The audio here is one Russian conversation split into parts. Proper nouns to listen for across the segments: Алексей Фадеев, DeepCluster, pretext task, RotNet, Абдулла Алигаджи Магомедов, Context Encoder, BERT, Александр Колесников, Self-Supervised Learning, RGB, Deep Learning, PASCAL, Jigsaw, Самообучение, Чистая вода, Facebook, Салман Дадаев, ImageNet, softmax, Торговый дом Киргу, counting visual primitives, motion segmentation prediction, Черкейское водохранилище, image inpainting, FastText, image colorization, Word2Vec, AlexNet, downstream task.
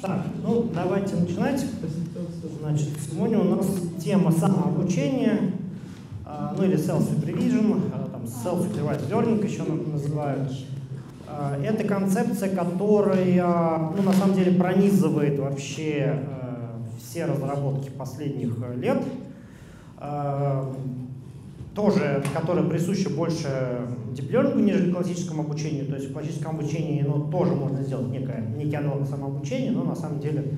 Так, ну давайте начинать. Значит, сегодня у нас тема самообучения, ну или self-supervision, self-supervised learning еще называют. Это концепция, которая, ну, на самом деле пронизывает вообще все разработки последних лет, тоже, которая присуща больше диплёрингу, нежели классическому обучению. То есть в классическом обучении, ну, тоже можно сделать некий аналог самообучения, но на самом деле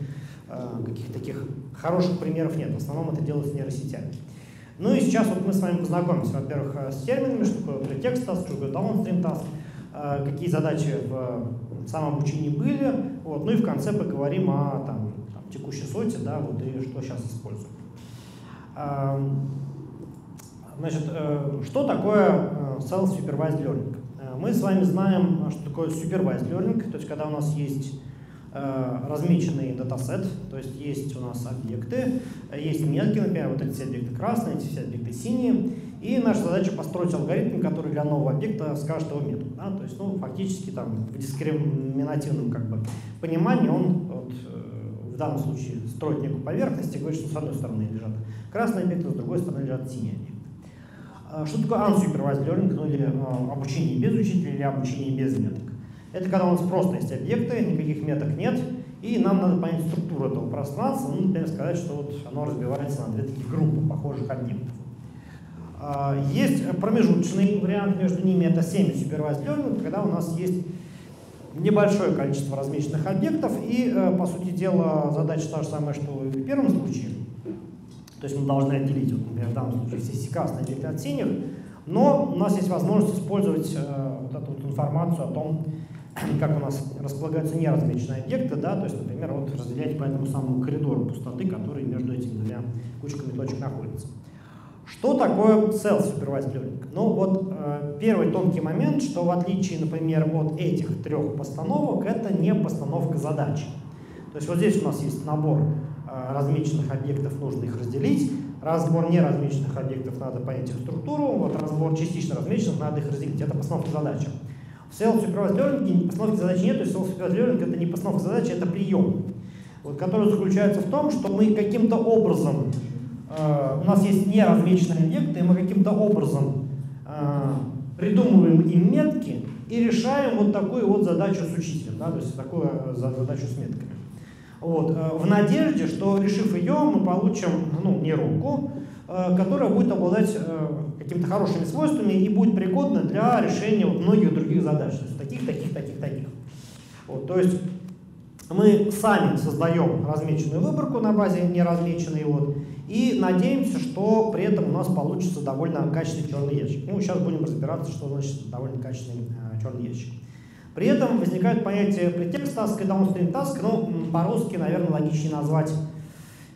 каких-то таких хороших примеров нет. В основном это делают нейросетями. Ну и сейчас вот мы с вами познакомимся, во-первых, с терминами, что такое pretext task, что такое downstream task, какие задачи в самообучении были, вот, ну и в конце поговорим о текущей сути, да, вот, и что сейчас используем. Значит, что такое self-supervised learning? Мы с вами знаем, что такое supervised learning, то есть когда у нас есть размеченный датасет, то есть есть у нас объекты, есть метки, например, вот эти все объекты красные, эти все объекты синие, и наша задача построить алгоритм, который для нового объекта скажет его метку. Да? То есть, ну, фактически там в дискриминативном понимании он вот, в данном случае строит некую поверхность и говорит, что с одной стороны лежат красные объекты, с другой стороны лежат синие объекты. Что такое unsupervised learning, ну или обучение без учителя, или обучение без меток? Это когда у нас просто есть объекты, никаких меток нет, и нам надо понять структуру этого пространства, ну, например, сказать, что вот оно разбивается на две такие группы похожих объектов. Есть промежуточный вариант между ними, это semi-supervised learning, когда у нас есть небольшое количество размеченных объектов, и, по сути дела, задача та же самая, что и в первом случае. То есть мы должны отделить, вот, например, в данном случае все красные объекты от синих, но у нас есть возможность использовать вот эту вот информацию о том, как у нас располагаются неразмеченные объекты, да, то есть, например, вот разделять по этому самому коридору пустоты, который между этими двумя кучками точек находится. Что такое self-supervised learning? Ну вот первый тонкий момент, что в отличие, например, от этих трех постановок, это не постановка задачи. То есть вот здесь у нас есть набор размеченных объектов, нужно их разделить. Разбор неразмеченных объектов, надо понять их структуру. Вот разбор частично размеченных, надо их разделить. Это постановка задачи. В self-supervised learning постановки задачи нет, то есть self-supervised learning это не постановка задачи, это прием, вот, который заключается в том, что мы каким-то образом, у нас есть неразмеченные объекты, и мы каким-то образом придумываем им метки и решаем вот такую вот задачу с учителем, да, то есть такую задачу с метками. Вот, в надежде, что решив ее, мы получим, ну, нейронку, которая будет обладать какими-то хорошими свойствами и будет пригодна для решения многих других задач. То есть таких. Вот, то есть мы сами создаем размеченную выборку на базе неразмеченной вот, и надеемся, что при этом у нас получится довольно качественный черный ящик. Ну, сейчас будем разбираться, что значит довольно качественный черный ящик. При этом возникает понятие pretext task и downstream task, но по-русски, наверное, логичнее назвать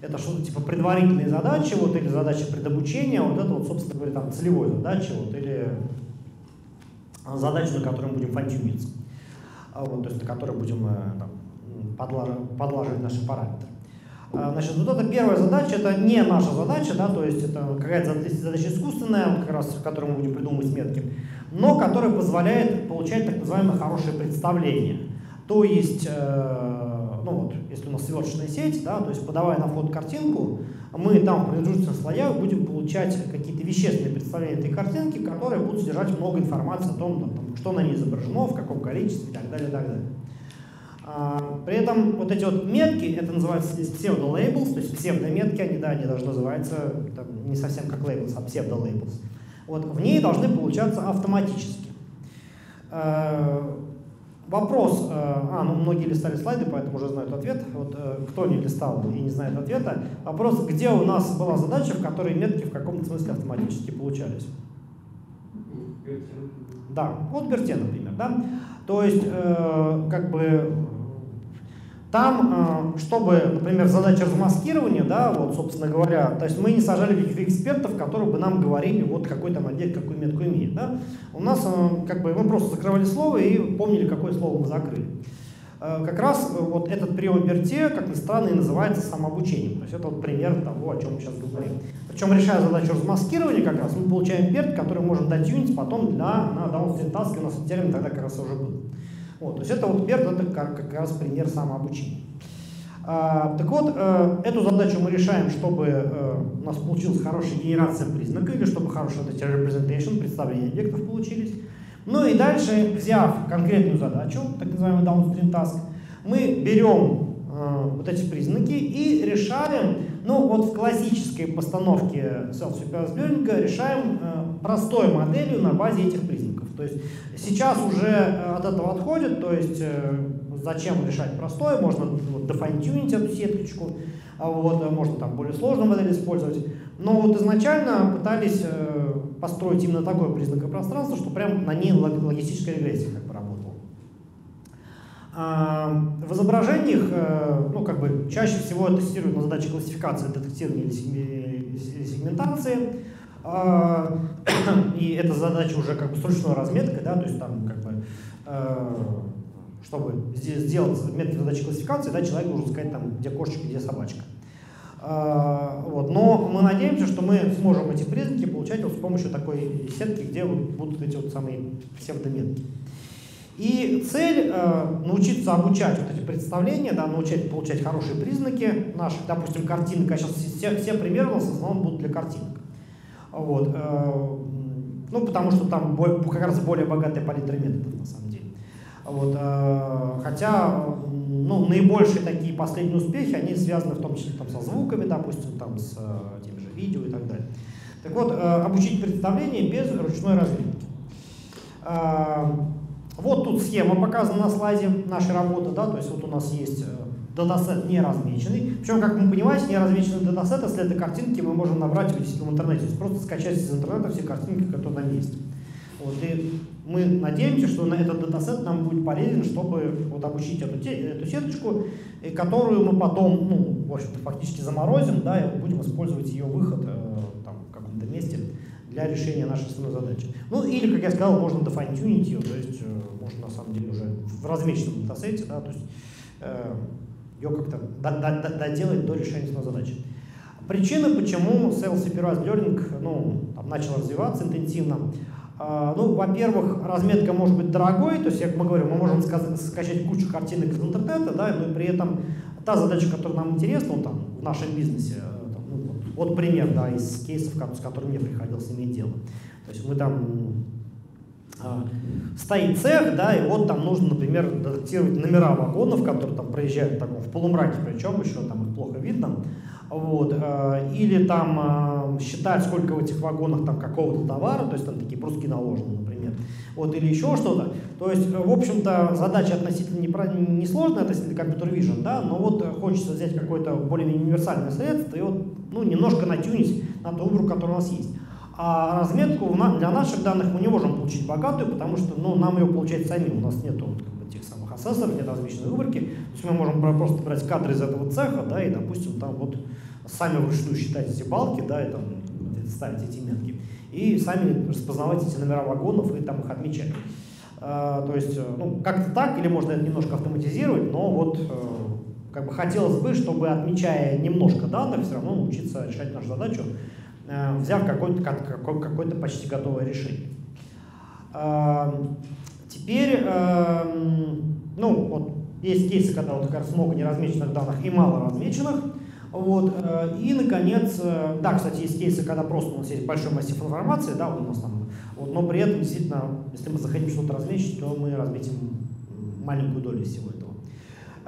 это что-то типа предварительные задачи, вот, или задачи предобучения, вот это, вот, собственно говоря, там, целевой задачи, вот, или задачи, на которой мы будем фантюниться, вот, то есть на которой будем подлаживать наши параметры. Значит, вот эта первая задача, это не наша задача, да, то есть это какая-то задача искусственная, как раз, которую мы будем придумывать метки, но которая позволяет получать так называемое хорошее представление. То есть, ну вот, если у нас сверточная сеть, да, то есть подавая на вход картинку, мы там в промежуточных слоях будем получать какие-то вещественные представления этой картинки, которые будут содержать много информации о том, что на ней изображено, в каком количестве и так далее, и так далее. При этом вот эти вот метки, это называется псевдолейблс, то есть псевдометки, они, да, они даже называются там, не совсем как лейблс, а псевдолейблс. Вот, в ней должны получаться автоматически. Вопрос, ну многие листали слайды, поэтому уже знают ответ, вот, кто не листал и не знает ответа, вопрос, где у нас была задача, в которой метки в каком-то смысле автоматически получались. Да, вот BERT, например, да, то есть, как бы, там, чтобы, например, задача размаскирования, да, вот, собственно говоря, то есть мы не сажали никаких экспертов, которые бы нам говорили, вот, какой там объект, какую метку имеет, да, у нас, как бы, мы просто закрывали слово и помнили, какое слово мы закрыли. Как раз вот этот прием BERT, как ни странно, и называется самообучением. То есть это вот пример того, о чем мы сейчас говорим. Причем, решая задачу размаскирования, как раз мы получаем BERT, который можем дотюнить потом на downstream task, у нас термин тогда как раз уже был. Вот, то есть это вот BERT, это как раз пример самообучения. Так вот, эту задачу мы решаем, чтобы у нас получилась хорошая генерация признака, или чтобы хорошее representation, представление объектов получились. Ну и дальше, взяв конкретную задачу, так называемый downstream task, мы берем вот эти признаки и решаем, ну вот в классической постановке Self-Supervised Learning решаем простой моделью на базе этих признаков. То есть сейчас уже от этого отходит, то есть зачем решать простое, можно вот, дофайн-тюнить эту сеточку, вот, можно там более сложную модель использовать. Но вот изначально пытались построить именно такое признакопространство, что прям на ней логистическая регрессия как бы работала. В изображениях, ну как бы чаще всего тестируют на задачи классификации, детектирования или сегментации. И эта задача уже как бы с ручной разметкой, да, то есть там как бы чтобы сделать метод задачи классификации, да, человек должен сказать, там, где кошечка, где собачка. Вот. Но мы надеемся, что мы сможем эти признаки получать вот с помощью такой сетки, где вот будут эти вот самые псевдометки. И цель научиться обучать вот эти представления, да, научать получать хорошие признаки наших, допустим, картинок. А сейчас все примеры у нас в основном будут для картинок. Вот. Ну, потому что там как раз более богатая палитра методов на самом деле. Вот, хотя ну, наибольшие такие последние успехи, они связаны в том числе там, со звуками, допустим, там, с теми же видео и так далее. Так вот, обучить представление без ручной разметки. Вот тут схема показана на слайде нашей работы. Да, то есть вот у нас есть датасет неразмеченный. Причем, как мы понимаем, неразмеченный датасет, если это картинки, мы можем набрать в действительном интернете. То есть просто скачать из интернета все картинки, которые там есть. Вот, и мы надеемся, что на этот датасет нам будет полезен, чтобы вот, обучить эту сеточку, которую мы потом, ну, в общем-то, фактически заморозим, да, и будем использовать ее выход там, в каком-то месте для решения нашей основной задачи. Ну, или, как я сказал, можно дофайн-тюнить ее, то есть можно на самом деле уже в размеченном датасете, да, то есть ее как-то доделать до решения основной задачи. Причина, почему Self-Supervised Learning ну, начал развиваться интенсивно. Ну, во-первых, разметка может быть дорогой, то есть, как мы говорим, мы можем скачать кучу картинок из интернета, да, но при этом та задача, которая нам интересна, ну, там, в нашем бизнесе, там, ну, вот пример, да, из кейсов, с которыми мне приходилось иметь дело. То есть мы там стоит цех, да, и вот там нужно, например, детектировать номера вагонов, которые там проезжают там, в полумраке, причем еще там их плохо видно. Вот, или там считать, сколько в этих вагонах там какого-то товара, то есть там такие бруски наложены, например, вот, или еще что-то. То есть, в общем-то, задача относительно несложная, относительно компьютер vision, да, но вот хочется взять какое-то более-менее универсальное средство и вот, ну, немножко натюнить на ту выборку, которая у нас есть. А разметку для наших данных мы не можем получить богатую, потому что, ну, нам ее получать самим, у нас нету ассессоров, нет размеченной выборки, то есть мы можем просто брать кадры из этого цеха, да, и, допустим, там вот сами вручную считать эти балки, да, и там ставить эти метки, и сами распознавать эти номера вагонов и там их отмечать. То есть, ну, как-то так, или можно это немножко автоматизировать, но вот как бы хотелось бы, чтобы, отмечая немножко данных, все равно научиться решать нашу задачу, взяв какое-то почти готовое решение. Теперь, ну, вот есть кейсы, когда вот, как раз много неразмеченных данных и мало размеченных. Вот, и, наконец, да, кстати, есть кейсы, когда просто у нас есть большой массив информации, да, вот у нас там, вот, но при этом, действительно, если мы захотим что-то размечить, то мы разметим маленькую долю всего этого.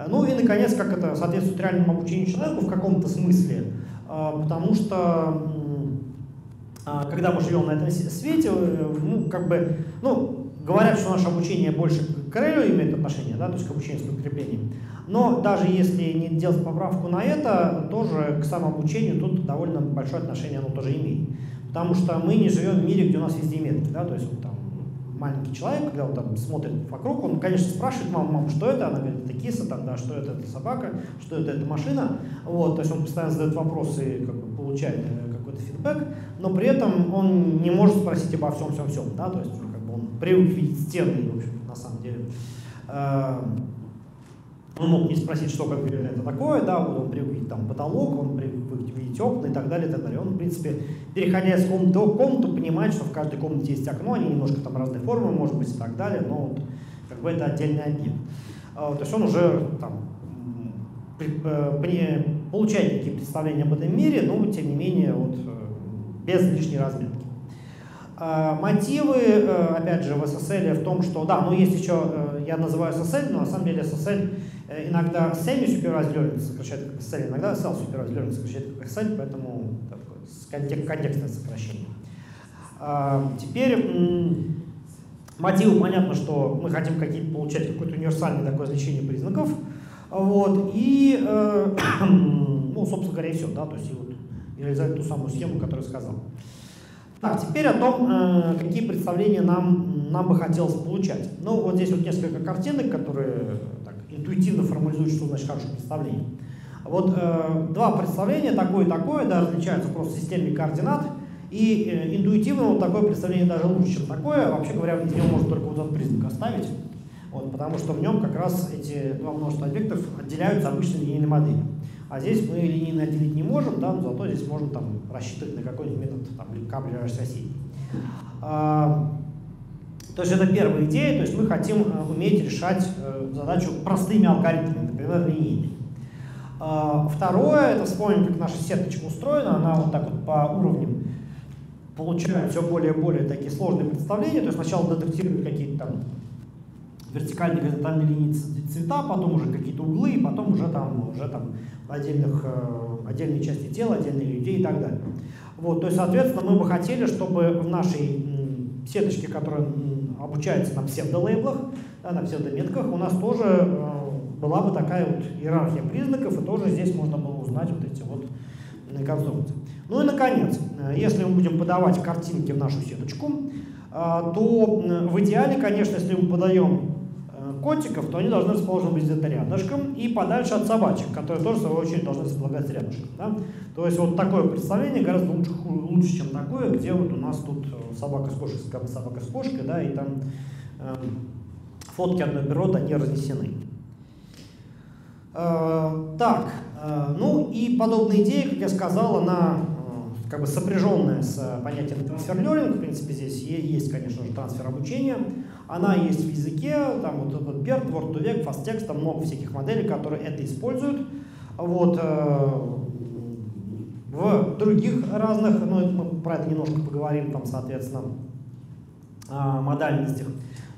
Ну и, наконец, как это соответствует реальному обучению человеку в каком-то смысле, потому что, когда мы живем на этом свете, ну, как бы, ну, говорят, что наше обучение больше к Крэлю имеет отношение, да, то есть к обучению с подкреплением. Но даже если не делать поправку на это, тоже к самообучению тут довольно большое отношение оно тоже имеет. Потому что мы не живем в мире, где у нас везде метки. Да, то есть вот, там, маленький человек, когда он там смотрит вокруг, он, конечно, спрашивает маму, мам, что это? Она говорит, это киса, там, да, что это собака, что это машина. Вот, то есть он постоянно задает вопросы и как бы, получает какой-то фидбэк, но при этом он не может спросить обо всем-всем-всем. Да, то есть, привык видеть стены, в общем, на самом деле. Он мог не спросить, что конкретно это такое, да, вот он привык видеть там потолок, он привык видеть окна и так далее, и так далее. Он, в принципе, переходя из комнаты в комнату, понимает, что в каждой комнате есть окно, они немножко там разной формы, может быть, и так далее, но вот, как бы это отдельный объект. То есть он уже там получать такие представления об этом мире, но тем не менее вот, без лишней разминки. Мотивы, опять же, в SSL в том, что, да, ну есть еще, я называю SSL, но на самом деле SSL иногда semi-supervised learning сокращает как SSL, иногда self-supervised learning сокращает как SSL, поэтому такое контекстное сокращение. Теперь мотивы, понятно, что мы хотим получать какое-то универсальное такое значение признаков, вот, и, ну, собственно говоря, и все, да, то есть и вот, реализовать ту самую схему, которую я сказал. Так, теперь о том, какие представления нам бы хотелось получать. Ну, вот здесь вот несколько картинок, которые так, интуитивно формализуют, что значит хорошее представление. Вот два представления, такое и такое, да, различаются просто системой координат, и интуитивно вот такое представление даже лучше, чем такое. Вообще говоря, из него можно только вот этот признак оставить, вот, потому что в нем как раз эти два множества объектов отделяются обычной линейной моделью. А здесь мы линейно отделить не можем, да, но зато здесь можно там рассчитывать на какой-нибудь метод там, кабеля соседей. То есть это первая идея, то есть мы хотим уметь решать задачу простыми алгоритмами, например, линейными. Второе, это вспомним, как наша сеточка устроена, она вот так вот по уровням получает все более и более такие сложные представления, то есть сначала детектирует какие-то там вертикальные, горизонтальные линии цвета, потом уже какие-то углы, потом уже там отдельные части тела, отдельные людей и так далее. Вот, то есть, соответственно, мы бы хотели, чтобы в нашей сеточке, которая обучается на псевдолейблах, да, на псевдометках, у нас тоже была бы такая вот иерархия признаков, и тоже здесь можно было узнать вот эти вот конструкции. Ну и, наконец, если мы будем подавать картинки в нашу сеточку, то в идеале, конечно, если мы подаем котиков, то они должны расположены быть где-то рядышком и подальше от собачек, которые тоже, в свою очередь, должны располагаться рядышком. Да? То есть вот такое представление гораздо лучше, чем такое, где вот у нас тут собака с кошкой, да, и там фотки одной природы, они разнесены. Так, ну и подобная идея, как я сказал, она как бы сопряженная с понятием трансфер-лернинг, в принципе, здесь есть, конечно же, трансфер обучения, она есть в языке, там вот этот BERT, Word2Vec, FastText, там много всяких моделей, которые это используют, вот, в других разных, ну, мы про это немножко поговорим, там, соответственно, модальностях,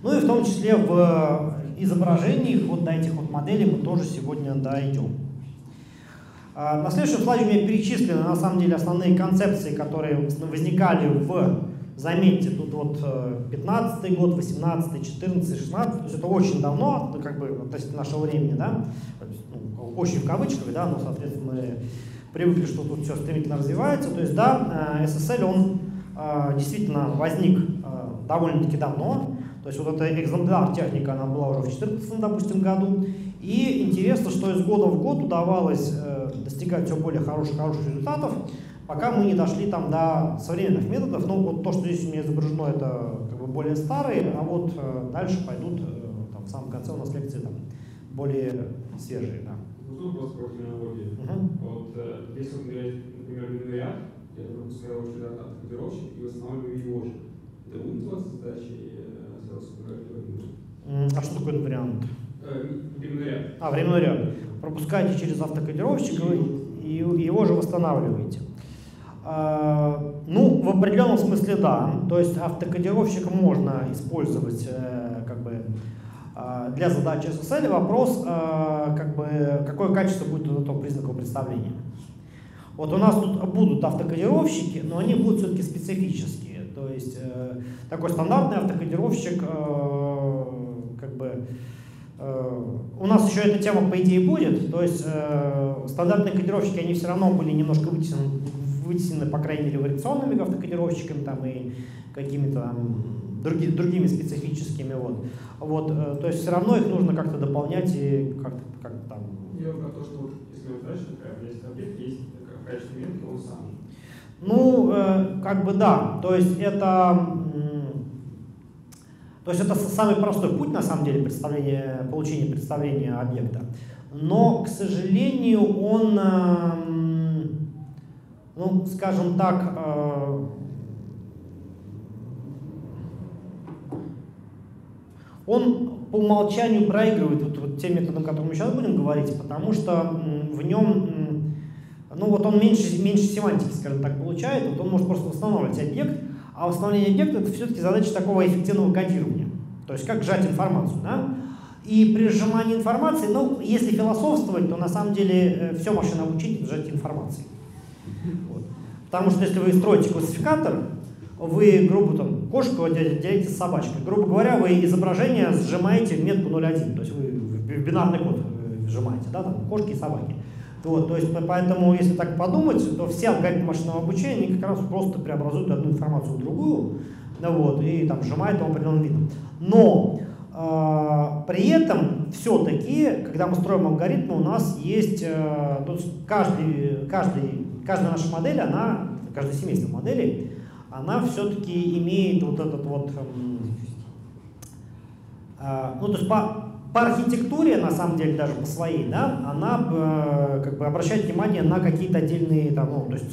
ну и в том числе в изображениях, вот до этих вот моделей мы тоже сегодня дойдем. На следующем слайде у меня перечислены, на самом деле, основные концепции, которые возникали в, заметьте, тут вот 15-й год, 18-й, 14-й, 16-й, то есть это очень давно, как бы, относительно нашего времени, да, ну, очень в кавычках, да, но, соответственно, мы привыкли, что тут все стремительно развивается, то есть, да, SSL, он действительно возник довольно-таки давно, то есть вот эта экземпляр техника, она была уже в 14-м, допустим, году, и интересно, что из года в год удавалось достигать все более хороших результатов, пока мы не дошли там до современных методов. Но вот то, что здесь у меня изображено, это как бы более старые, а вот дальше пойдут там, в самом конце у нас лекции там, более свежие. Да. Ну, тут вопрос про терминологию. Вот если он говорит, например, бинарят, я запускаю уже от кодировщик и восстанавливаю его же. Это будет у вас задача сразу собирать? А что такое вариант? Временной ряд. А, временной ряд. Пропускаете через автокодировщик и его же восстанавливаете. Ну, в определенном смысле да. То есть автокодировщик можно использовать как бы, для задачи SSL. Вопрос, как бы, какое качество будет у этого признака представления. Вот у нас тут будут автокодировщики, но они будут все-таки специфические. То есть такой стандартный автокодировщик как бы... У нас еще эта тема, по идее, будет, то есть стандартные кодировщики, они все равно были немножко вытеснены, по крайней мере, вариационными автокодировщиками там, и какими-то другими специфическими. Вот. Вот, то есть все равно их нужно как-то дополнять и как-то там... Я говорю про то, что если вы дальше, есть объект, есть качественный метод, он сам. Ну, как бы да, то есть это... То есть это самый простой путь, на самом деле, получения представления объекта. Но, к сожалению, он, ну, скажем так, он по умолчанию проигрывает вот тем методом, о котором мы сейчас будем говорить, потому что в нем, ну вот он меньше семантики, скажем так, получает, вот он может просто восстанавливать объект, а восстановление объекта — это все-таки задача такого эффективного кодирования, то есть как сжать информацию, да? И при сжимании информации, ну, если философствовать, то на самом деле все машина обучить сжать информации. Вот. Потому что если вы строите классификатор, вы, грубо там, кошку делите с собачкой. Грубо говоря, вы изображение сжимаете в метку 0,1, то есть вы в бинарный код сжимаете, да, там, кошки и собаки. Вот, то есть, поэтому, если так подумать, то все алгоритмы машинного обучения они как раз просто преобразуют одну информацию в другую, вот, и там сжимают его определенным видом. Но при этом все-таки, когда мы строим алгоритмы, у нас есть, то есть каждая наша модель, она, каждое семейство моделей, она все-таки имеет вот этот вот, ну, то есть по архитектуре, на самом деле, даже по своей, да, она как бы обращает внимание на какие-то отдельные, там, ну, то есть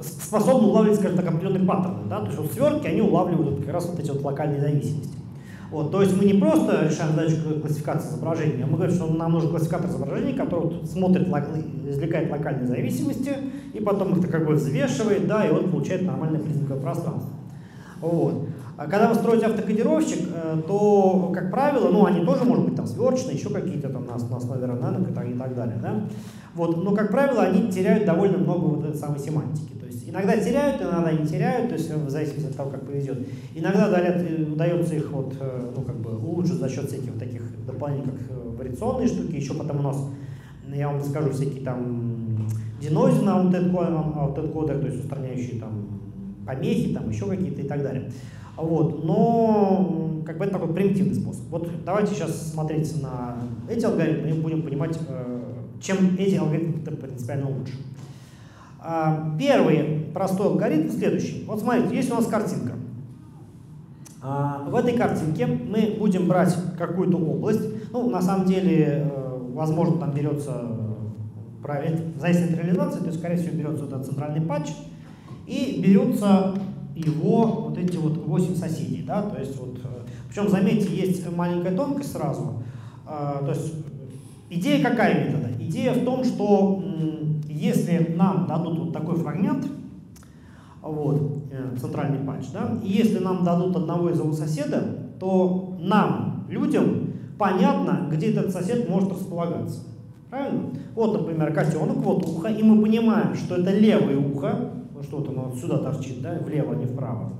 способна улавливать, скажем так, определенные паттерны, да, то есть вот сверки, они улавливают как раз вот эти вот локальные зависимости. Вот, то есть мы не просто решаем задачу классификации изображений, а мы говорим, что нам нужен классификатор изображений, который смотрит, извлекает локальные зависимости, и потом их как бы взвешивает, да, и он получает нормальное признаковое пространство. Вот. А когда вы строите автокодировщик, то, как правило, ну, они тоже, может быть, там сверчные, еще какие-то там на основе раненок и так далее, да? Вот. Но, как правило, они теряют довольно много вот этой самой семантики. То есть иногда теряют, иногда не теряют, то есть в зависимости от того, как повезет. Иногда удается их вот, ну, как бы улучшить за счет всяких вот таких дополнительных вариационных штуки. Еще потом у нас, я вам расскажу, всякие там динойзы на аутенкодер, то есть устраняющие там помехи, там еще какие-то и так далее. Вот, но как бы это такой примитивный способ. Вот давайте сейчас смотреть на эти алгоритмы и будем понимать, чем эти алгоритмы принципиально лучше. Первый простой алгоритм следующий. Вот смотрите, есть у нас картинка. В этой картинке мы будем брать какую-то область. Ну, на самом деле, возможно, там берется, зависит от реализации, то есть, скорее всего, берется вот этот центральный патч и берется его вот эти вот 8 соседей, да, то есть вот, причем, заметьте, есть маленькая тонкость сразу, то есть идея какая метода? Идея в том, что если нам дадут вот такой фрагмент, вот, центральный патч, да, и если нам дадут одного из его соседа, то нам, людям, понятно, где этот сосед может располагаться, правильно? Вот, например, котенок, вот ухо, и мы понимаем, что это левое ухо, что там оно сюда торчит, да, влево, а не вправо.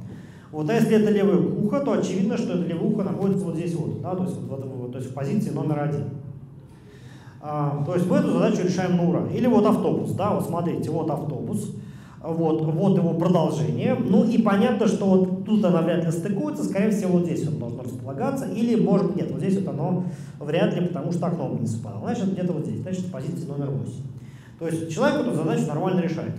Вот, а если это левое ухо, то очевидно, что это левое ухо находится вот здесь вот, да, то есть вот в этом, вот, то есть в позиции номер 1. То есть мы эту задачу решаем на ура. Или вот автобус, да, вот смотрите, вот автобус, вот, вот его продолжение. Ну и понятно, что вот тут она вряд ли стыкуется, скорее всего, вот здесь он должен располагаться, или, может, нет, вот здесь вот оно вряд ли, потому что окно бы не совпадало. Значит, где-то вот здесь, значит, позиция номер 8. То есть человек эту задачу нормально решает.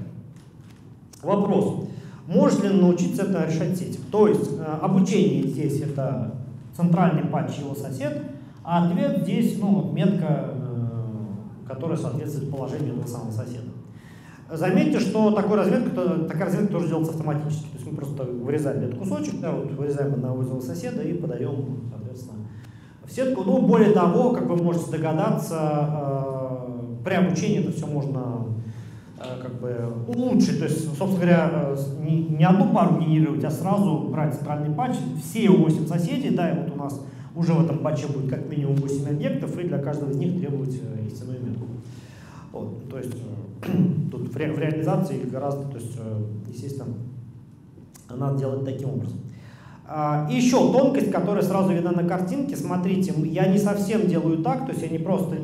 Вопрос, может ли научиться это решать сеть? То есть обучение здесь — это центральный патч, его сосед, а ответ здесь, ну, метка, которая соответствует положению этого самого соседа. Заметьте, что такая разведка тоже делается автоматически. То есть мы просто вырезаем этот кусочек, да, вот, вырезаем одного из его соседа и подаем, соответственно, в сетку. Ну, более того, как вы можете догадаться, при обучении это все можно как бы улучшить, то есть, собственно говоря, не одну пару генерировать, а сразу брать центральный патч, все его 8 соседей, да, и вот у нас уже в этом патче будет как минимум 8 объектов, и для каждого из них требовать истинную метку. Вот, то есть тут в реализации гораздо, то есть, естественно, надо делать таким образом. И еще тонкость, которая сразу видна на картинке, смотрите, я не совсем делаю так, то есть я не просто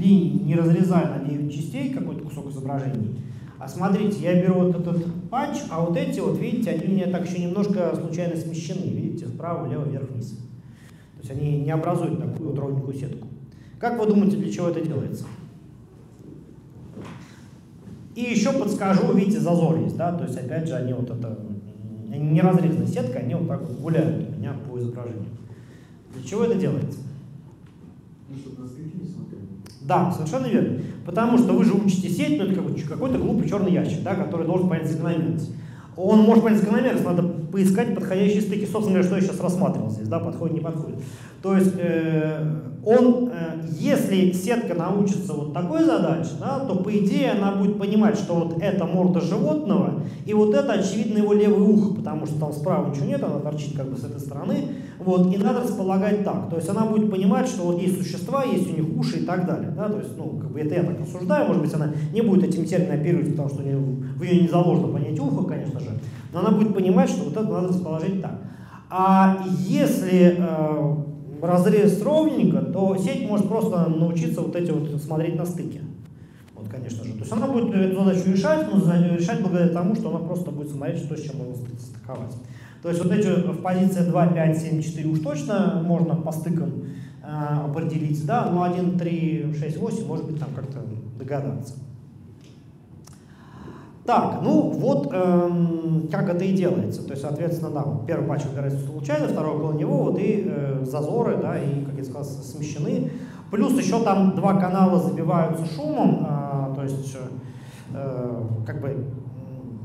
не разрезаю на 9 частей какой-то кусок изображений. А смотрите, я беру вот этот патч, а вот эти вот, видите, они у меня так еще немножко случайно смещены. Видите, вправо, влево, вверх, вниз. То есть они не образуют такую вот ровненькую сетку. Как вы думаете, для чего это делается? И еще подскажу, видите, зазор есть, да, то есть опять же они вот это, не разрезанная сетка, они вот так вот гуляют у меня по изображению. Для чего это делается? Да, совершенно верно. Потому что вы же учите сеть, но это какой-то глупый черный ящик, да, который должен понять закономерность. Он может понять закономерность, надо поискать подходящие стыки. Собственно говоря, что я сейчас рассматривал здесь, да, подходит, не подходит. То есть если сетка научится вот такой задаче, да, то по идее она будет понимать, что вот это морда животного, и вот это, очевидно, его левое ухо, потому что там справа ничего нет, она торчит как бы с этой стороны, вот, и надо располагать так. То есть она будет понимать, что вот есть существа, есть у них уши и так далее. Да, то есть, ну, как бы это я так рассуждаю, может быть, она не будет этим термином оперировать, потому что в ее не заложено понятие ухо, конечно же, но она будет понимать, что вот это надо расположить так. А если разрез ровненько, то сеть может просто научиться вот эти вот смотреть на стыке. Вот, конечно же. То есть она будет эту задачу решать, но решать благодаря тому, что она просто будет смотреть, что с чем можно стыковать. То есть вот эти в позиции 2, 5, 7, 4 уж точно можно по стыкам определить, да, но 1, 3, 6, 8 может быть там как-то догадаться. Так, ну вот как это и делается. То есть, соответственно, да, вот первый патч выбирается случайно, второй около него, вот и зазоры, да, и, как я сказал, смещены. Плюс еще там два канала забиваются шумом, то есть, как бы,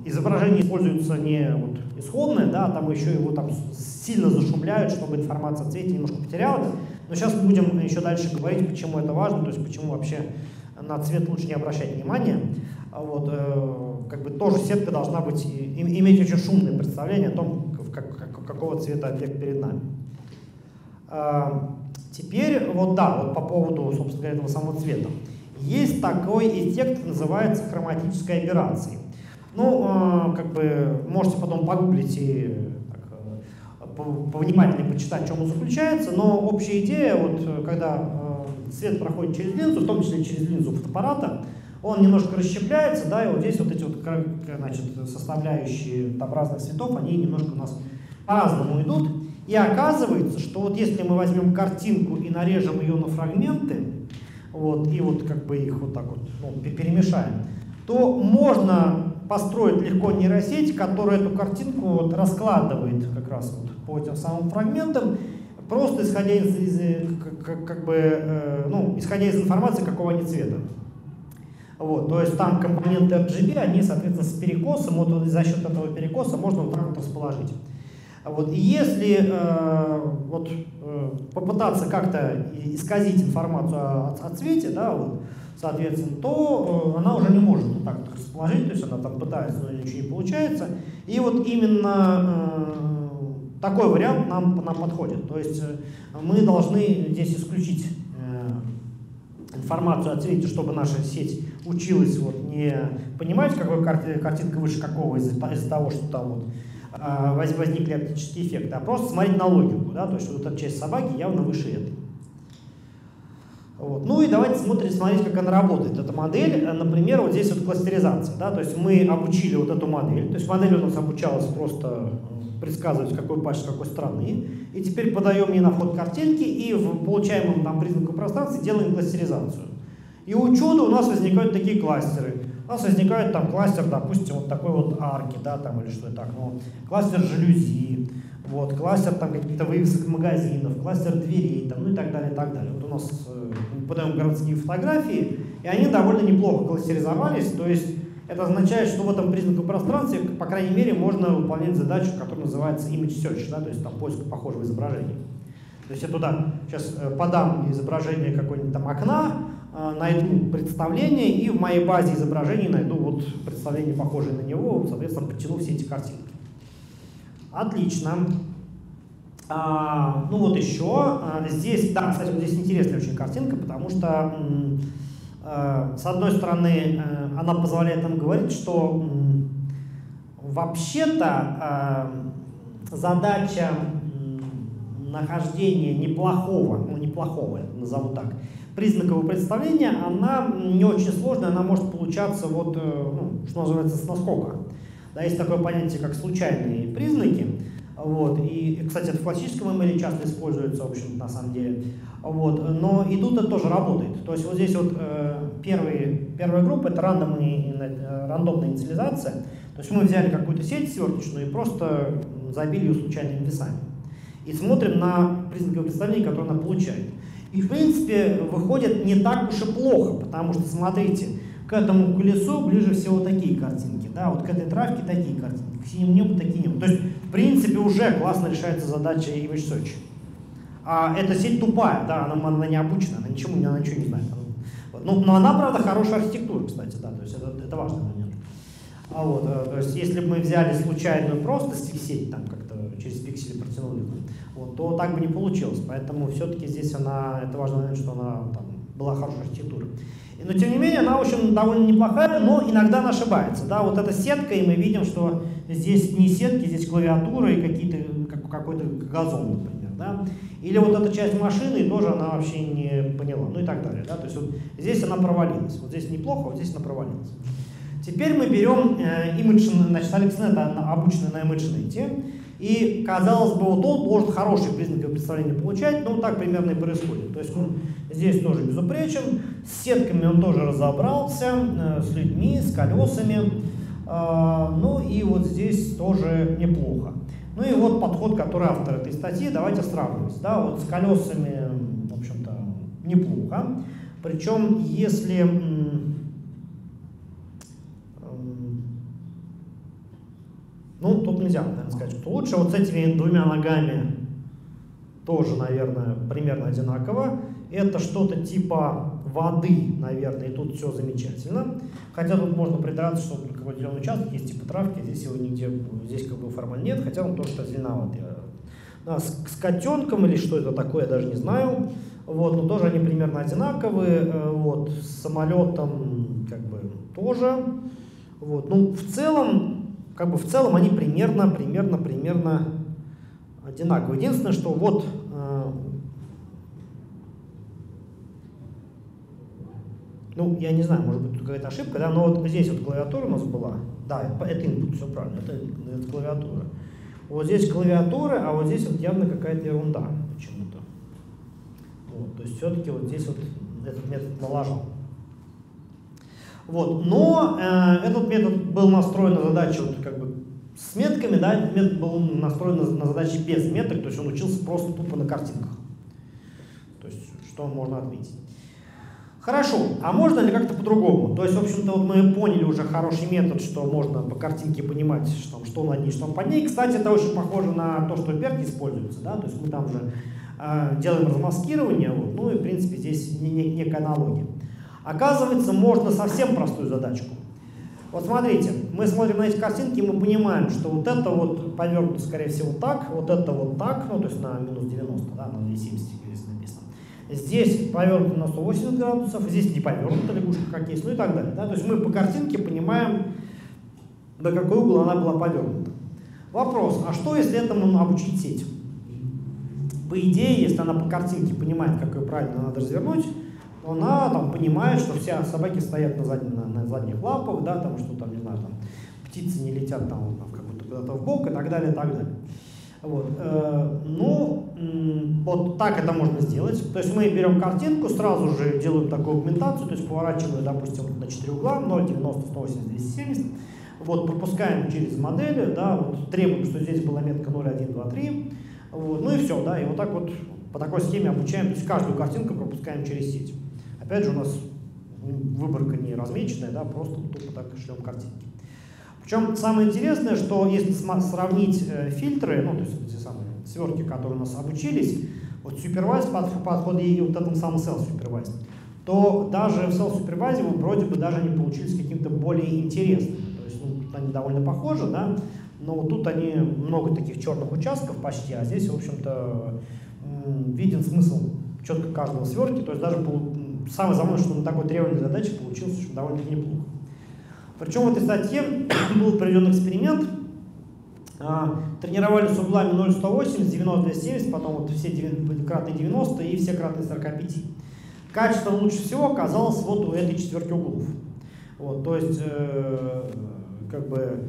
изображение используется не вот исходное, да, там еще его там сильно зашумляют, чтобы информация о цвете немножко потерялась. Но сейчас будем еще дальше говорить, почему это важно, то есть, почему вообще на цвет лучше не обращать внимания. Вот, как бы тоже сетка должна быть, иметь очень шумное представление о том, какого цвета объект перед нами. Теперь вот да, вот по поводу, собственно, этого самого цвета. Есть такой эффект, называется хроматической операцией. Ну, как бы можете потом погуглить и повнимательнее почитать, в чем он заключается, но общая идея, вот когда свет проходит через линзу, в том числе через линзу фотоаппарата, он немножко расщепляется, да, и вот здесь вот эти вот, значит, составляющие там разных цветов, они немножко у нас по-разному идут. И оказывается, что вот если мы возьмем картинку и нарежем ее на фрагменты, вот, и вот как бы их вот так вот, ну, перемешаем, то можно построить легко нейросеть, которая эту картинку вот раскладывает как раз вот по этим самым фрагментам, просто исходя исходя из информации, какого они цвета. Вот, то есть там компоненты RGB, они, соответственно, с перекосом, вот за счет этого перекоса можно вот так вот расположить. Вот, и если попытаться как-то исказить информацию о цвете, да, вот, соответственно, то она уже не может вот так вот расположить, то есть она там пытается, но ничего не получается. И вот именно такой вариант нам подходит. То есть мы должны здесь исключить информацию о цвете, чтобы наша сеть училась вот не понимать, какой картинка выше какого из-за того, что там вот возникли оптические эффекты, а просто смотреть на логику, да, то есть вот эта часть собаки явно выше этой. Вот. Ну и давайте смотреть, как она работает, эта модель. Например, вот здесь вот кластеризация, да, то есть мы обучили вот эту модель, то есть модель у нас обучалась просто предсказывать, какой патч с какой страны, и теперь подаем ей на вход картинки и в получаемом там признаку пространстве делаем кластеризацию. И у чуда у нас возникают такие кластеры. У нас возникает там кластер, допустим, вот такой вот арки, да, там или что-то так, ну, кластер жалюзи, вот, кластер там каких-то вывесок магазинов, кластер дверей, там, ну и так далее, и так далее. Вот у нас мы подаем городские фотографии, и они довольно неплохо кластеризовались, то есть это означает, что в этом признаковом пространстве, по крайней мере, можно выполнять задачу, которая называется image search, да, то есть там поиск похожего изображения. То есть я туда сейчас подам изображение какого-нибудь там окна, найду представление и в моей базе изображений найду вот представление, похожее на него, соответственно, подтяну все эти картинки. Отлично. Ну вот еще. Здесь, да, кстати, здесь интересная очень картинка, потому что с одной стороны, она позволяет нам говорить, что вообще-то задача нахождения неплохого, ну неплохого, назову так, признакового представления, она не очень сложная, она может получаться вот, ну, что называется, с наскока. Да, есть такое понятие, как случайные признаки. Вот. И, кстати, это в классическом ML часто используется, в общем-то, на самом деле. Вот. Но и тут это тоже работает. То есть вот здесь вот первая группа — это рандомная инициализация. То есть мы взяли какую-то сеть сверточную и просто забили ее случайными весами. И смотрим на признаковое представление, которое она получает. И, в принципе, выходит не так уж и плохо, потому что, смотрите, К этому колесу ближе всего такие картинки, да, вот к этой травке такие картинки, к синему небу такие небо. То есть, в принципе, уже классно решается задача Image Search. А эта сеть тупая, да, она не обучена, она ничего не знает. Но она, правда, хорошая архитектура, кстати, да, то есть это важный момент. А вот, то есть, если бы мы взяли случайную просто сеть, там как-то через пиксели протянули, вот, то так бы не получилось. Поэтому все-таки здесь это важный момент, что она там, была хорошая архитектура. Но тем не менее, она, в общем, довольно неплохая, но иногда она ошибается. Да? Вот эта сетка, и мы видим, что здесь не сетки, здесь клавиатура и какой-то газон, например. Да? Или вот эта часть машины, тоже она вообще не поняла, ну и так далее. Да? То есть вот здесь она провалилась, вот здесь неплохо, вот здесь она провалилась. Теперь мы берем ImageNet, значит, AlexNet обученный на ImageNet. И, казалось бы, вот он может хорошие признаки представления получать, но так примерно и происходит. То есть он здесь тоже безупречен, с сетками он тоже разобрался, с людьми, с колесами, ну и вот здесь тоже неплохо. Ну и вот подход, который автор этой статьи, давайте сравнивать. Да, вот с колесами, в общем-то, неплохо. Причем, если... Ну, тут нельзя, наверное, сказать, что лучше. Вот с этими двумя ногами тоже, наверное, примерно одинаково. Это что-то типа воды, наверное, и тут все замечательно. Хотя тут можно придраться, что тут какой-то зеленый участок, есть типа травки, здесь его нигде, здесь как бы формально нет, хотя он тоже зеленоватый. Да, с котенком или что это такое, я даже не знаю. Вот, но тоже они примерно одинаковые. Вот, с самолетом как бы тоже. Вот, ну, в целом... Как бы в целом они примерно одинаковые. Единственное, что вот ну, я не знаю, может быть, тут какая-то ошибка, да, но вот здесь вот клавиатура у нас была. Да, это input, все правильно, это клавиатура. Вот здесь клавиатура, а вот здесь вот явно какая-то ерунда почему-то. Вот, то есть все-таки вот здесь вот этот метод налажен. Вот. Но этот метод был настроен на задачи вот, как бы, с метками, да, этот метод был настроен на задачи без меток, то есть он учился просто тупо на картинках. То есть, что можно отметить. Хорошо, а можно ли как-то по-другому? То есть, в общем-то, вот мы поняли уже хороший метод, что можно по картинке понимать, что над ней, что под ней. Кстати, это очень похоже на то, что в BERT используется, да, то есть мы там же делаем размаскирование, вот, ну и, в принципе, здесь некая аналогия. Оказывается, можно совсем простую задачку. Вот смотрите, мы смотрим на эти картинки, и мы понимаем, что вот это вот повернуто, скорее всего, так, вот это вот так, ну, то есть на минус 90, да, на 270, здесь написано. Здесь повернуто на 180 градусов, здесь не повернута лягушка, как есть, ну и так далее. Да? То есть мы по картинке понимаем, до какой угла она была повернута. Вопрос, а что, если этому обучить сеть? По идее, если она по картинке понимает, как ее правильно надо развернуть, она там понимает, что все собаки стоят на задних лапах, да, там, что там, не знаю, там, птицы не летят там, как будто куда-то вбок и так далее, и так далее. Вот. Ну, вот так это можно сделать. То есть мы берем картинку, сразу же делаем такую агментацию, то есть поворачиваем, допустим, на 4 угла, 0, 90, 180, 270. Вот, пропускаем через модели, да, вот, требуем, что здесь была метка 0, 1, 2, 3. Вот, ну и все, да, и вот так вот по такой схеме обучаем, то есть каждую картинку пропускаем через сеть. Опять же, у нас выборка не размеченная, да, просто тупо так шлем картинки. Причем самое интересное, что если сравнить фильтры, ну, то есть эти самые свертки, которые у нас обучились, вот Supervised подход и вот этому самому Self-Supervised, то даже в Self-Supervised вы вроде бы даже не получились каким-то более интересным. То есть, ну, тут они довольно похожи, да, но вот тут они много таких черных участков почти, а здесь, в общем-то, виден смысл четко каждого свертки, то есть даже самое забавное, что на такой требованной задаче получилось довольно-таки неплохо. Причем в этой статье был проведен эксперимент. Тренировали с углами 0,180, 90, 270, потом вот все кратные 90 и все кратные 45. Качество лучше всего оказалось вот у этой четверки углов. Вот, то есть, как бы,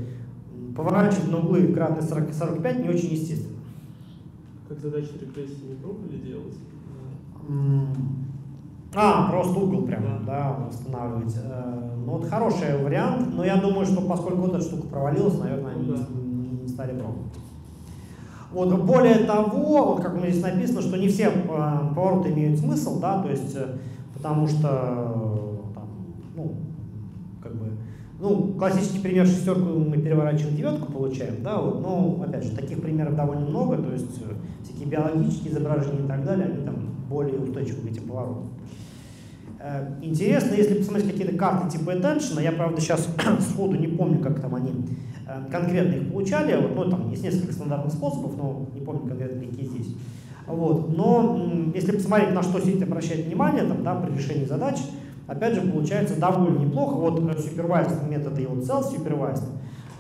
поворачивать на углы кратные 45 не очень естественно. Как задача регрессии не пробовали делать? Просто угол прямо, да, восстанавливать. Ну, вот хороший вариант, но я думаю, что поскольку вот эта штука провалилась, наверное, они не стали пробовать. Вот, более того, вот как здесь написано, что не все повороты имеют смысл, да, то есть, потому что там, ну, как бы, ну, классический пример — шестерку мы переворачиваем, девятку получаем, да, вот, но, опять же, таких примеров довольно много, то есть всякие биологические изображения и так далее, они там более устойчивы к этим поворотам. Интересно, если посмотреть какие-то карты типа attention, я, правда, сейчас сходу не помню, как там они конкретно их получали, вот, ну, там есть несколько стандартных способов, но не помню конкретно, какие здесь. Вот. Но если посмотреть, на что сеть обращает внимание там, да, при решении задач, опять же, получается довольно неплохо. Вот supervised метод и вот self-supervised.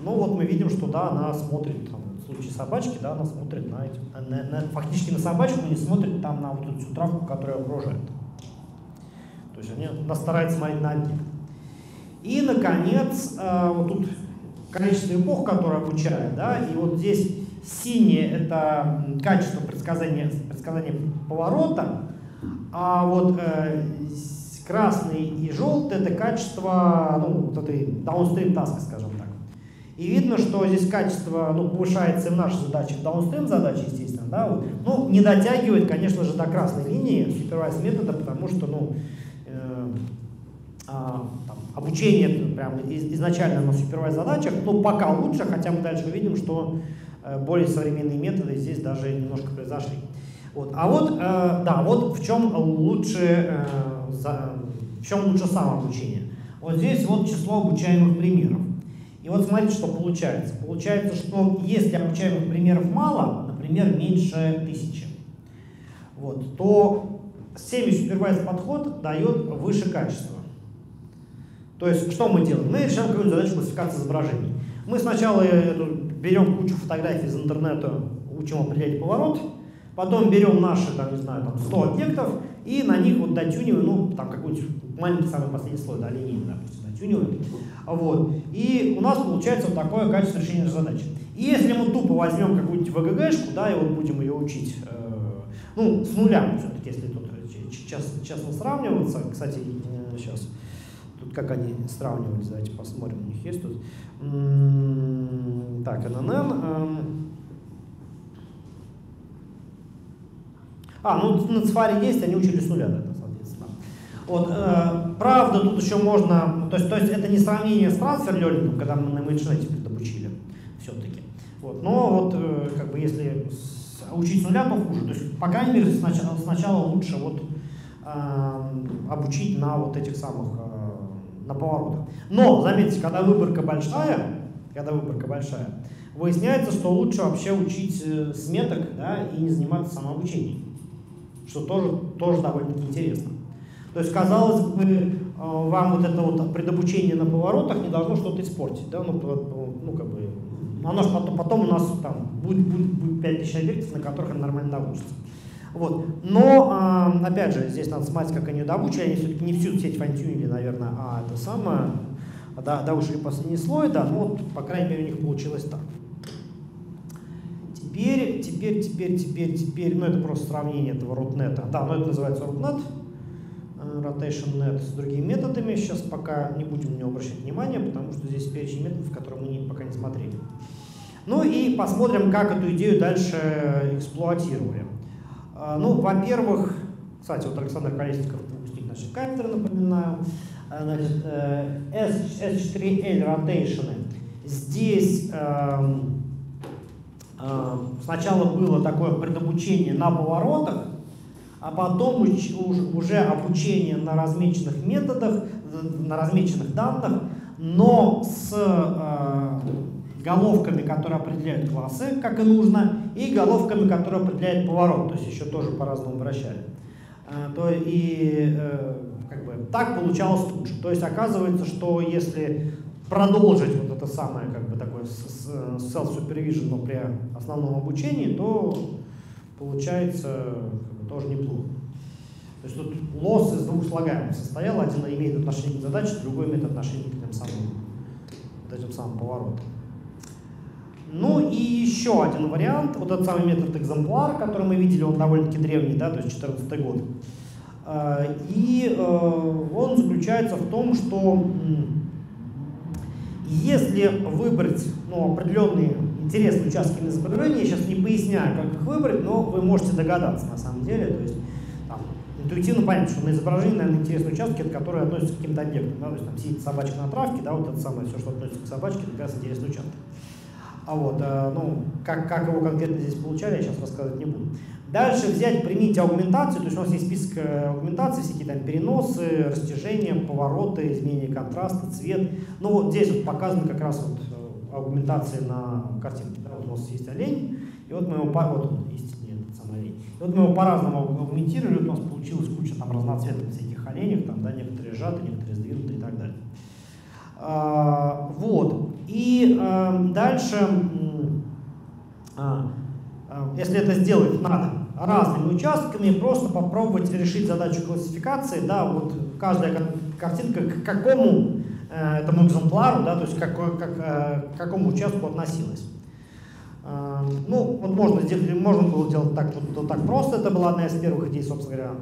Но вот мы видим, что да, она смотрит, там, в случае собачки, да, она смотрит на, эти, фактически на собачку, но не смотрит там на вот эту травку, которая окружает. То есть она старается смотреть на объект. И, наконец, вот тут количество эпох, которые обучают, да, и вот здесь синее — это качество предсказания поворота, а вот красный и желтый — это качество, ну, вот этой downstream таска, скажем так. И видно, что здесь качество, ну, повышается в нашей задаче, в downstream задаче, естественно, да, вот. Ну, не дотягивает, конечно же, до красной линии supervised метода, потому что, ну, там, обучение прям изначально на supervised задачах, ну, пока лучше, хотя мы дальше увидим, что более современные методы здесь даже немножко произошли. Вот. А вот, да, вот в чем лучше самообучение. Вот здесь вот число обучаемых примеров. И вот смотрите, что получается. Получается, что если обучаемых примеров мало, например, меньше 1000, вот, то semi-supervised подход дает выше качество. То есть, что мы делаем? Мы решаем какую-нибудь задачу классификации изображений. Мы сначала берем кучу фотографий из интернета, учим определять поворот, потом берем наши, там, не знаю, там, 100 объектов и на них вот дотюниваем, ну, там, какой-нибудь маленький самый последний слой, да, линейный, допустим, дотюниваем. Вот. И у нас получается вот такое качество решения задачи. И если мы тупо возьмем какую-нибудь ВГГшку, да, и вот будем ее учить, ну, с нуля, все-таки, если тут честно сравниваться, кстати, сейчас... Как они сравнивались, давайте посмотрим, у них есть тут. Так, ННН. А, ну на Цфаре есть, они учили с нуля, да, соответственно. Вот, правда, тут еще можно, то есть это не сравнение с трансфер-лёрнингом, когда мы на ImageNet предобучили все-таки. Вот, но вот, как бы, если учить с нуля, то хуже. То есть, по крайней мере, сначала лучше вот обучить на вот этих самых, на поворотах. Но, заметьте, когда выборка большая, выясняется, что лучше вообще учить с меток, да, и не заниматься самообучением, что тоже довольно-таки интересно. То есть, казалось бы, вам вот это вот предобучение на поворотах не должно что-то испортить, да, ну как бы, оно же потом у нас там будет 5000 объектов, на которых оно нормально доучится. Вот. Но, опять же, здесь надо смотреть, как они доучили. Они все-таки не всю сеть фантюнили, наверное, а это самое. Да, доучили последний слой, да, но вот, по крайней мере, у них получилось так. Теперь, ну это просто сравнение этого RotNet. Да, но это называется RotNet, RotationNet с другими методами. Сейчас пока не будем на него обращать внимание, потому что здесь перечень методов, которые мы пока не смотрели. Ну и посмотрим, как эту идею дальше эксплуатировали. Ну, во-первых, кстати, вот Александр Колесников, выпускник нашей кафедры, напоминаю, значит, S4L Rotation. Здесь сначала было такое предобучение на поворотах, а потом уже обучение на размеченных методах, на размеченных данных, но с головками, которые определяют классы, как и нужно, и головками, которые определяют поворот, то есть еще тоже по-разному вращали. И как бы так получалось лучше. То есть оказывается, что если продолжить вот это самое, как бы, такое self-supervision, но при основном обучении, то получается тоже неплохо. То есть тут лосс из двух слагаемых состоял, один имеет отношение к задаче, другой имеет отношение к этим самым поворотам. Ну и еще один вариант, вот этот самый метод экземпляр, который мы видели, он довольно-таки древний, да, то есть 14-й год. И он заключается в том, что если выбрать, ну, определенные интересные участки на изображении, я сейчас не поясняю, как их выбрать, но вы можете догадаться на самом деле, то есть там, интуитивно понятно, что на изображении, наверное, интересны участки, которые относятся к каким-то объектам. Да? То есть там сидит собачка на травке, да, вот это самое, все, что относится к собачке, это как раз интересный участок. А вот, ну, как его конкретно здесь получали, я сейчас рассказывать не буду. Дальше взять, примите аугментацию, то есть у нас есть список аугментаций, всякие там переносы, растяжения, повороты, изменение контраста, цвет. Ну вот здесь вот показаны как раз вот аугментации на картинке. Да? Вот у нас есть олень, и вот мы его по-разному аугментировали, вот у нас получилась куча там разноцветных всяких оленей, там, да, некоторые сжаты, некоторые сдвинуты и так далее. Вот. И дальше, если это сделать надо разными участками, просто попробовать решить задачу классификации, да, вот каждая картинка к какому этому экземпляру, да, то есть к какому участку относилась. Ну, вот можно было делать так, вот так просто, это была одна из первых идей, собственно говоря,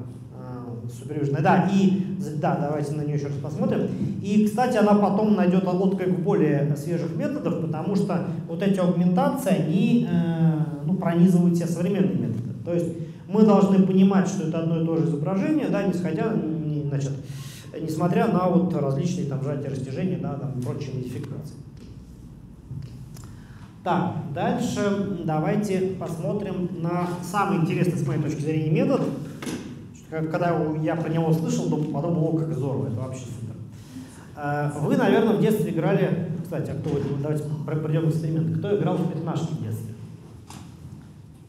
супервизионная. Да, и, да, давайте на нее еще раз посмотрим. И, кстати, она потом найдет отклик в более свежих методах, потому что вот эти аугментации, они ну, пронизывают все современные методы. То есть мы должны понимать, что это одно и то же изображение, да, несмотря на вот различные там сжатия, растяжения, да, там, прочие модификации. Так, дальше давайте посмотрим на самый интересный, с моей точки зрения, метод. Когда я про него слышал, то подумал, как здорово, это вообще супер. Вы, наверное, в детстве играли... Кстати, а кто вы? Давайте пройдем эксперимент. Кто играл в пятнашки в детстве?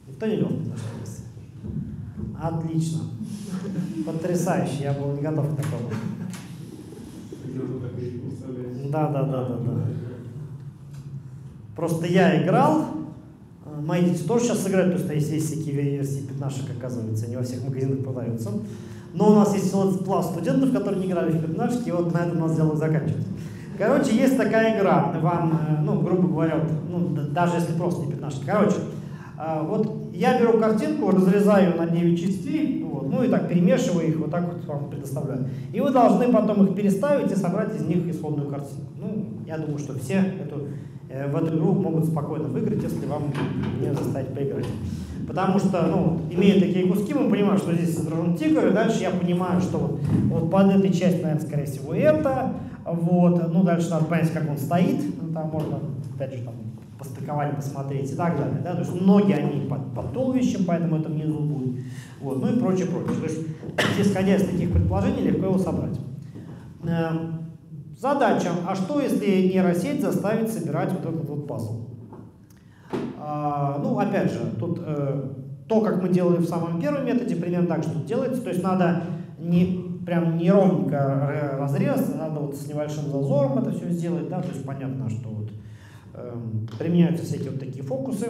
Никто не играл в пятнашки в детстве? Отлично. Потрясающе, я был не готов к такому. Да. Просто я играл, мои дети тоже сейчас играют, потому что есть всякие версии пятнашек, оказывается, они во всех магазинах продаются. Но у нас есть целый пласт студентов, которые не играли в пятнашки, и вот на этом у нас диалог заканчивается. Короче, есть такая игра, вам, ну, грубо говоря, ну, даже если просто не пятнашки. Короче, вот я беру картинку, разрезаю на ней части, вот, ну и так перемешиваю их, вот так вот вам предоставляю. И вы должны потом их переставить и собрать из них исходную картинку. Ну, я думаю, что все в эту игру могут спокойно выиграть, если вам не заставить поиграть. Потому что, ну, имея такие куски, мы понимаем, что здесь изображен тигр, и дальше я понимаю, что вот под этой частью, наверное, скорее всего, это. Вот, ну, дальше надо понять, как он стоит. Ну, там можно, опять же, там, постыковать, посмотреть и так далее. Да? То есть ноги, они под туловищем, поэтому это внизу будет. Вот, ну и прочее, прочее. То есть, исходя из таких предположений, легко его собрать. Задача, а что если нейросеть заставит собирать вот этот вот пазл? Ну, опять же, тут то, как мы делали в самом первом методе, примерно так что делается. То есть надо не ровненько разрезать, надо вот с небольшим зазором это все сделать, да, то есть понятно, что вот, применяются всякие вот такие фокусы.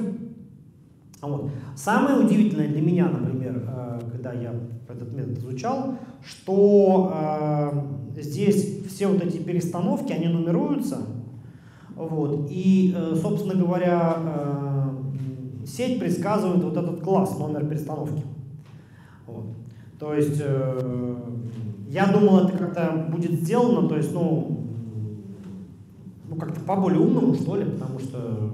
Вот. Самое удивительное для меня, например, когда я этот метод изучал, что здесь все вот эти перестановки, они нумеруются, вот, и, собственно говоря, сеть предсказывает вот этот класс, номер перестановки. Вот. То есть я думал, это как-то будет сделано, то есть, ну как-то поболее умному, что ли, потому что...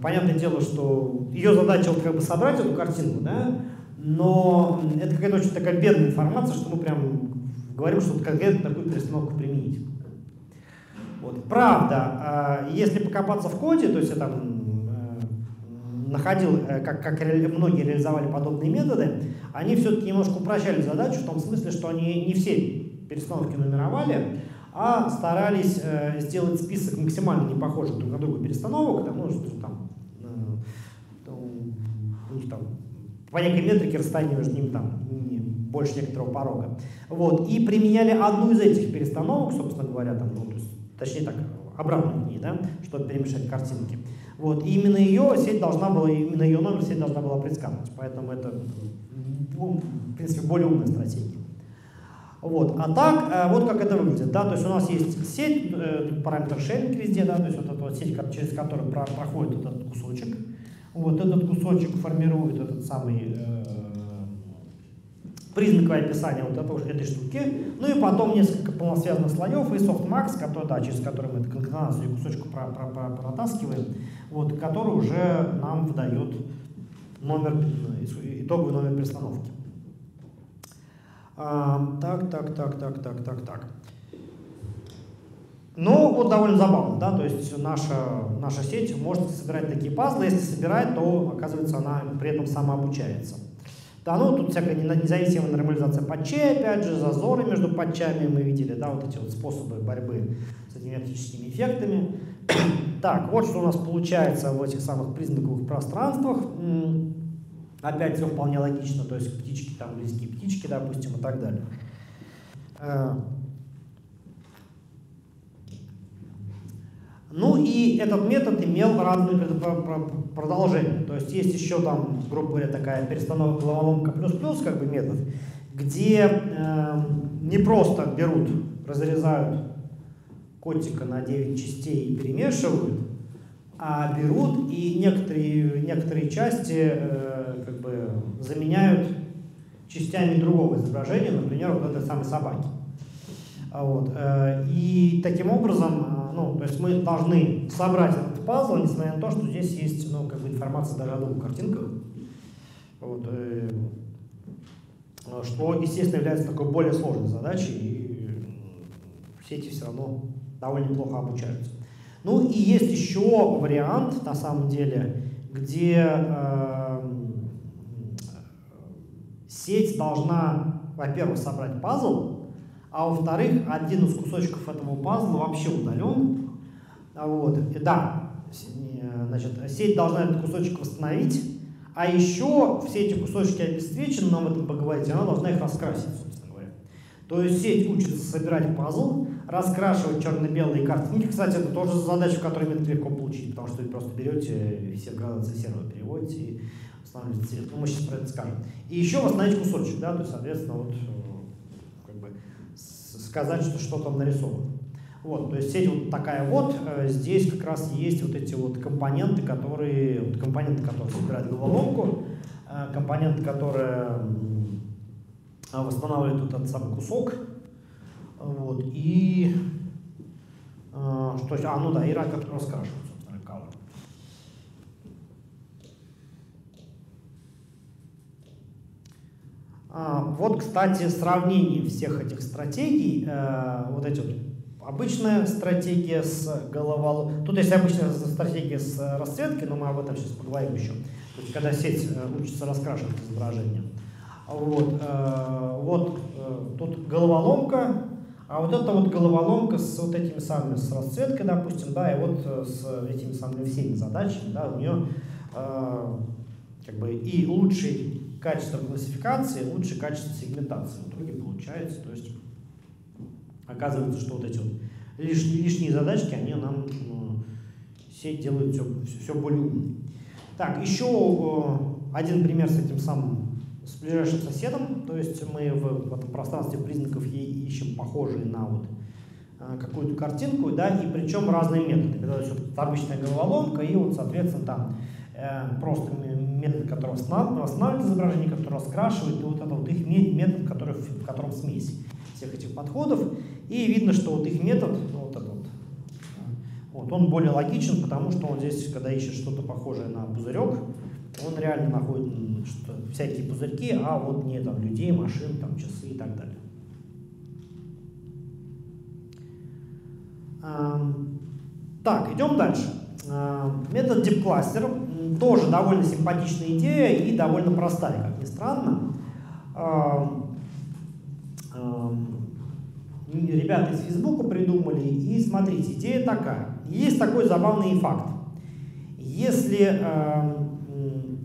Понятное дело, что ее задача вот как бы собрать эту картинку, да, но это какая-то очень такая бедная информация, что мы прям говорим, что вот конкретно такую перестановку применить. Вот. Правда, если покопаться в коде, то есть я там находил, как многие реализовали подобные методы, они все-таки немножко упрощали задачу в том смысле, что они не все перестановки нумеровали, а старались сделать список максимально не похожих друг на друга перестановок, потому что там, по некой метрике расстояние между ними там, больше некоторого порога. Вот. И применяли одну из этих перестановок, собственно говоря, там, ну, то есть, точнее так, обратно к ней, да, чтобы перемешать картинки. Вот. И именно ее сеть должна была, именно ее номер сеть должна была предсказывать. Поэтому это, ну, в принципе, более умная стратегия. Вот. А так, вот как это выглядит, да, то есть у нас есть сеть, параметр sharing везде, да, то есть вот эта вот сеть, через которую проходит этот кусочек. Вот этот кусочек формирует этот самый признаковое описание вот этой штуки. Ну и потом несколько полносвязанных слоев и softmax, который, да, через который мы эту конкатенацию кусочку протаскиваем, вот, который уже нам выдает номер, итоговый номер перестановки. Так. Ну, вот довольно забавно, да, то есть наша сеть может собирать такие пазлы, если собирает, то, оказывается, она при этом самообучается. Да, ну, тут всякая независимая нормализация патчей, опять же, зазоры между патчами мы видели, да, вот эти вот способы борьбы с этими оптическими эффектами. Так, вот что у нас получается в этих самых признаковых пространствах. Опять все вполне логично, то есть птички, там, близкие птички, допустим, и так далее. Ну и этот метод имел разные продолжения. То есть есть еще там, грубо говоря, такая перестановка головоломка плюс-плюс, как бы метод, где не просто берут, разрезают котика на 9 частей и перемешивают, а берут и некоторые части как бы заменяют частями другого изображения, например, вот этой самой собаки. Вот. И таким образом, ну, то есть мы должны собрать этот пазл, несмотря на то, что здесь есть, ну, как бы информация даже о двух картинках, вот, что, естественно, является такой более сложной задачей, и сети все равно довольно плохо обучаются. Ну и есть еще вариант, на самом деле, где сеть должна, во-первых, собрать пазл, а во-вторых, один из кусочков этого пазла вообще удален. Вот. И да, значит, сеть должна этот кусочек восстановить, а еще все эти кусочки обесцвечены, нам это поговорить, она должна их раскрасить, собственно говоря. То есть сеть учится собирать пазл, раскрашивать черно-белые картинки. Кстати, это тоже задача, которую метод легко получить, потому что вы просто берете все градации серого, переводите и восстанавливаете цвет. Ну, мы сейчас про это скажем. И еще восстановить кусочек, да, то есть, соответственно, вот сказать, что что-то нарисовано. Вот, то есть сеть вот такая вот, здесь как раз есть вот эти вот компоненты, которые, собирают головоломку, компоненты, которые восстанавливают вот этот самый кусок, вот, и что, ну да, и рамка раскрашивает, собственно, color. Вот, кстати, сравнение всех этих стратегий, вот эти вот обычная стратегия с головоломкой, тут есть обычная стратегия с расцветкой, но мы об этом сейчас поговорим еще, то есть, когда сеть учится раскрашивать изображение. Вот, тут головоломка, а вот это вот головоломка с вот этими самыми, с расцветкой, допустим, да, и вот с этими самыми всеми задачами, да, у нее как бы и лучший качество классификации, лучше качество сегментации. В итоге получается, то есть оказывается, что вот эти вот лишние задачки, они нам, ну, сеть делают все более умной. Так, еще один пример с этим самым, с ближайшим соседом. То есть мы в этом пространстве признаков ищем похожие на вот какую-то картинку, да, и причем разные методы. То есть вот обычная головоломка и вот, соответственно, там просто метод, который восстанавливает изображение, который раскрашивает, и вот это вот их метод, который, в котором смесь всех этих подходов. И видно, что вот их метод, вот этот вот, он более логичен, потому что он здесь, когда ищет что-то похожее на пузырек, он реально находит всякие пузырьки, а вот не там людей, машин, там часы и так далее. Так, идем дальше. Метод DeepCluster тоже довольно симпатичная идея и довольно простая, как ни странно. Ребята из Facebook придумали, и смотрите, идея такая. Есть такой забавный факт. Если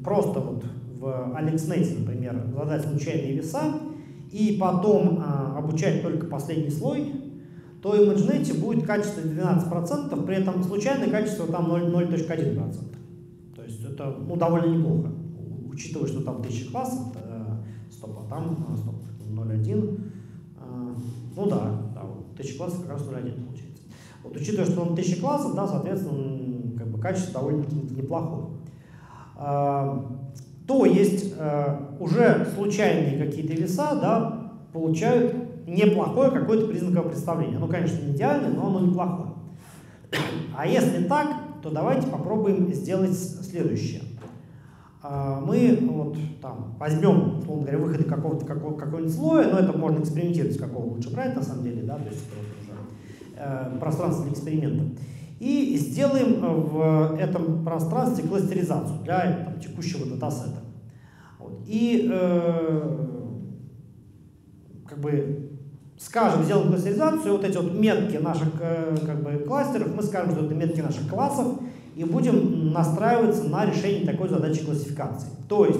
просто вот в AlexNet, например, задать случайные веса и потом обучать только последний слой, то ImageNet будет качество 12%, при этом случайное качество там 0.1%. То есть это, ну, довольно неплохо, учитывая, что там 1000 классов, стоп, а там 0.1, ну да, 1000 классов как раз 0.1 получается. Вот, учитывая, что там 1000 классов, да, соответственно, как бы качество довольно-таки неплохое. То есть уже случайные какие-то веса, да, получают неплохое какое-то признаковое представление. Ну, конечно, не идеальное, но оно неплохое. А если так, то давайте попробуем сделать следующее. мы вот, там, возьмем, условно говоря, выходы какого-нибудь слоя, но это можно экспериментировать, с какого лучше брать, на самом деле, да, то есть это уже пространственные эксперименты. И сделаем в этом пространстве кластеризацию для там, текущего датасета. Вот. И как бы скажем, сделаем кластеризацию, вот эти вот метки наших как бы, кластеров, мы скажем, что это метки наших классов, и будем настраиваться на решение такой задачи классификации. То есть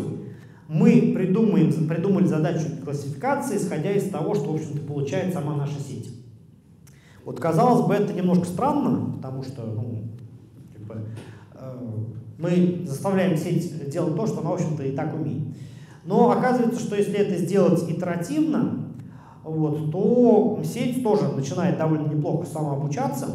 мы придумали задачу классификации, исходя из того, что в общем-то получает сама наша сеть. Вот, казалось бы, это немножко странно, потому что ну, типа, мы заставляем сеть делать то, что она, в общем-то, и так умеет. Но оказывается, что если это сделать итеративно, вот, то сеть тоже начинает довольно неплохо самообучаться.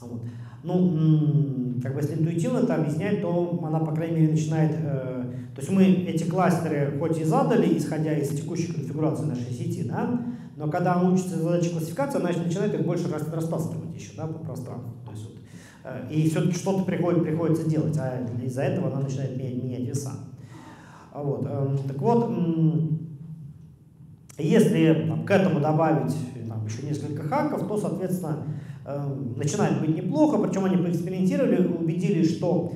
Вот. Ну, как бы, если интуитивно это объяснять, то она, по крайней мере, начинает... то есть мы эти кластеры хоть и задали, исходя из текущей конфигурации нашей сети, да, но когда она учится задачи классификации, она начинает их больше распластывать еще, да, по пространству. То есть, вот, и все-таки что-то приходится делать, а из-за этого она начинает менять веса. Вот, так вот, если там, к этому добавить там, еще несколько хаков, то, соответственно, начинает быть неплохо, причем они поэкспериментировали, убедились, что,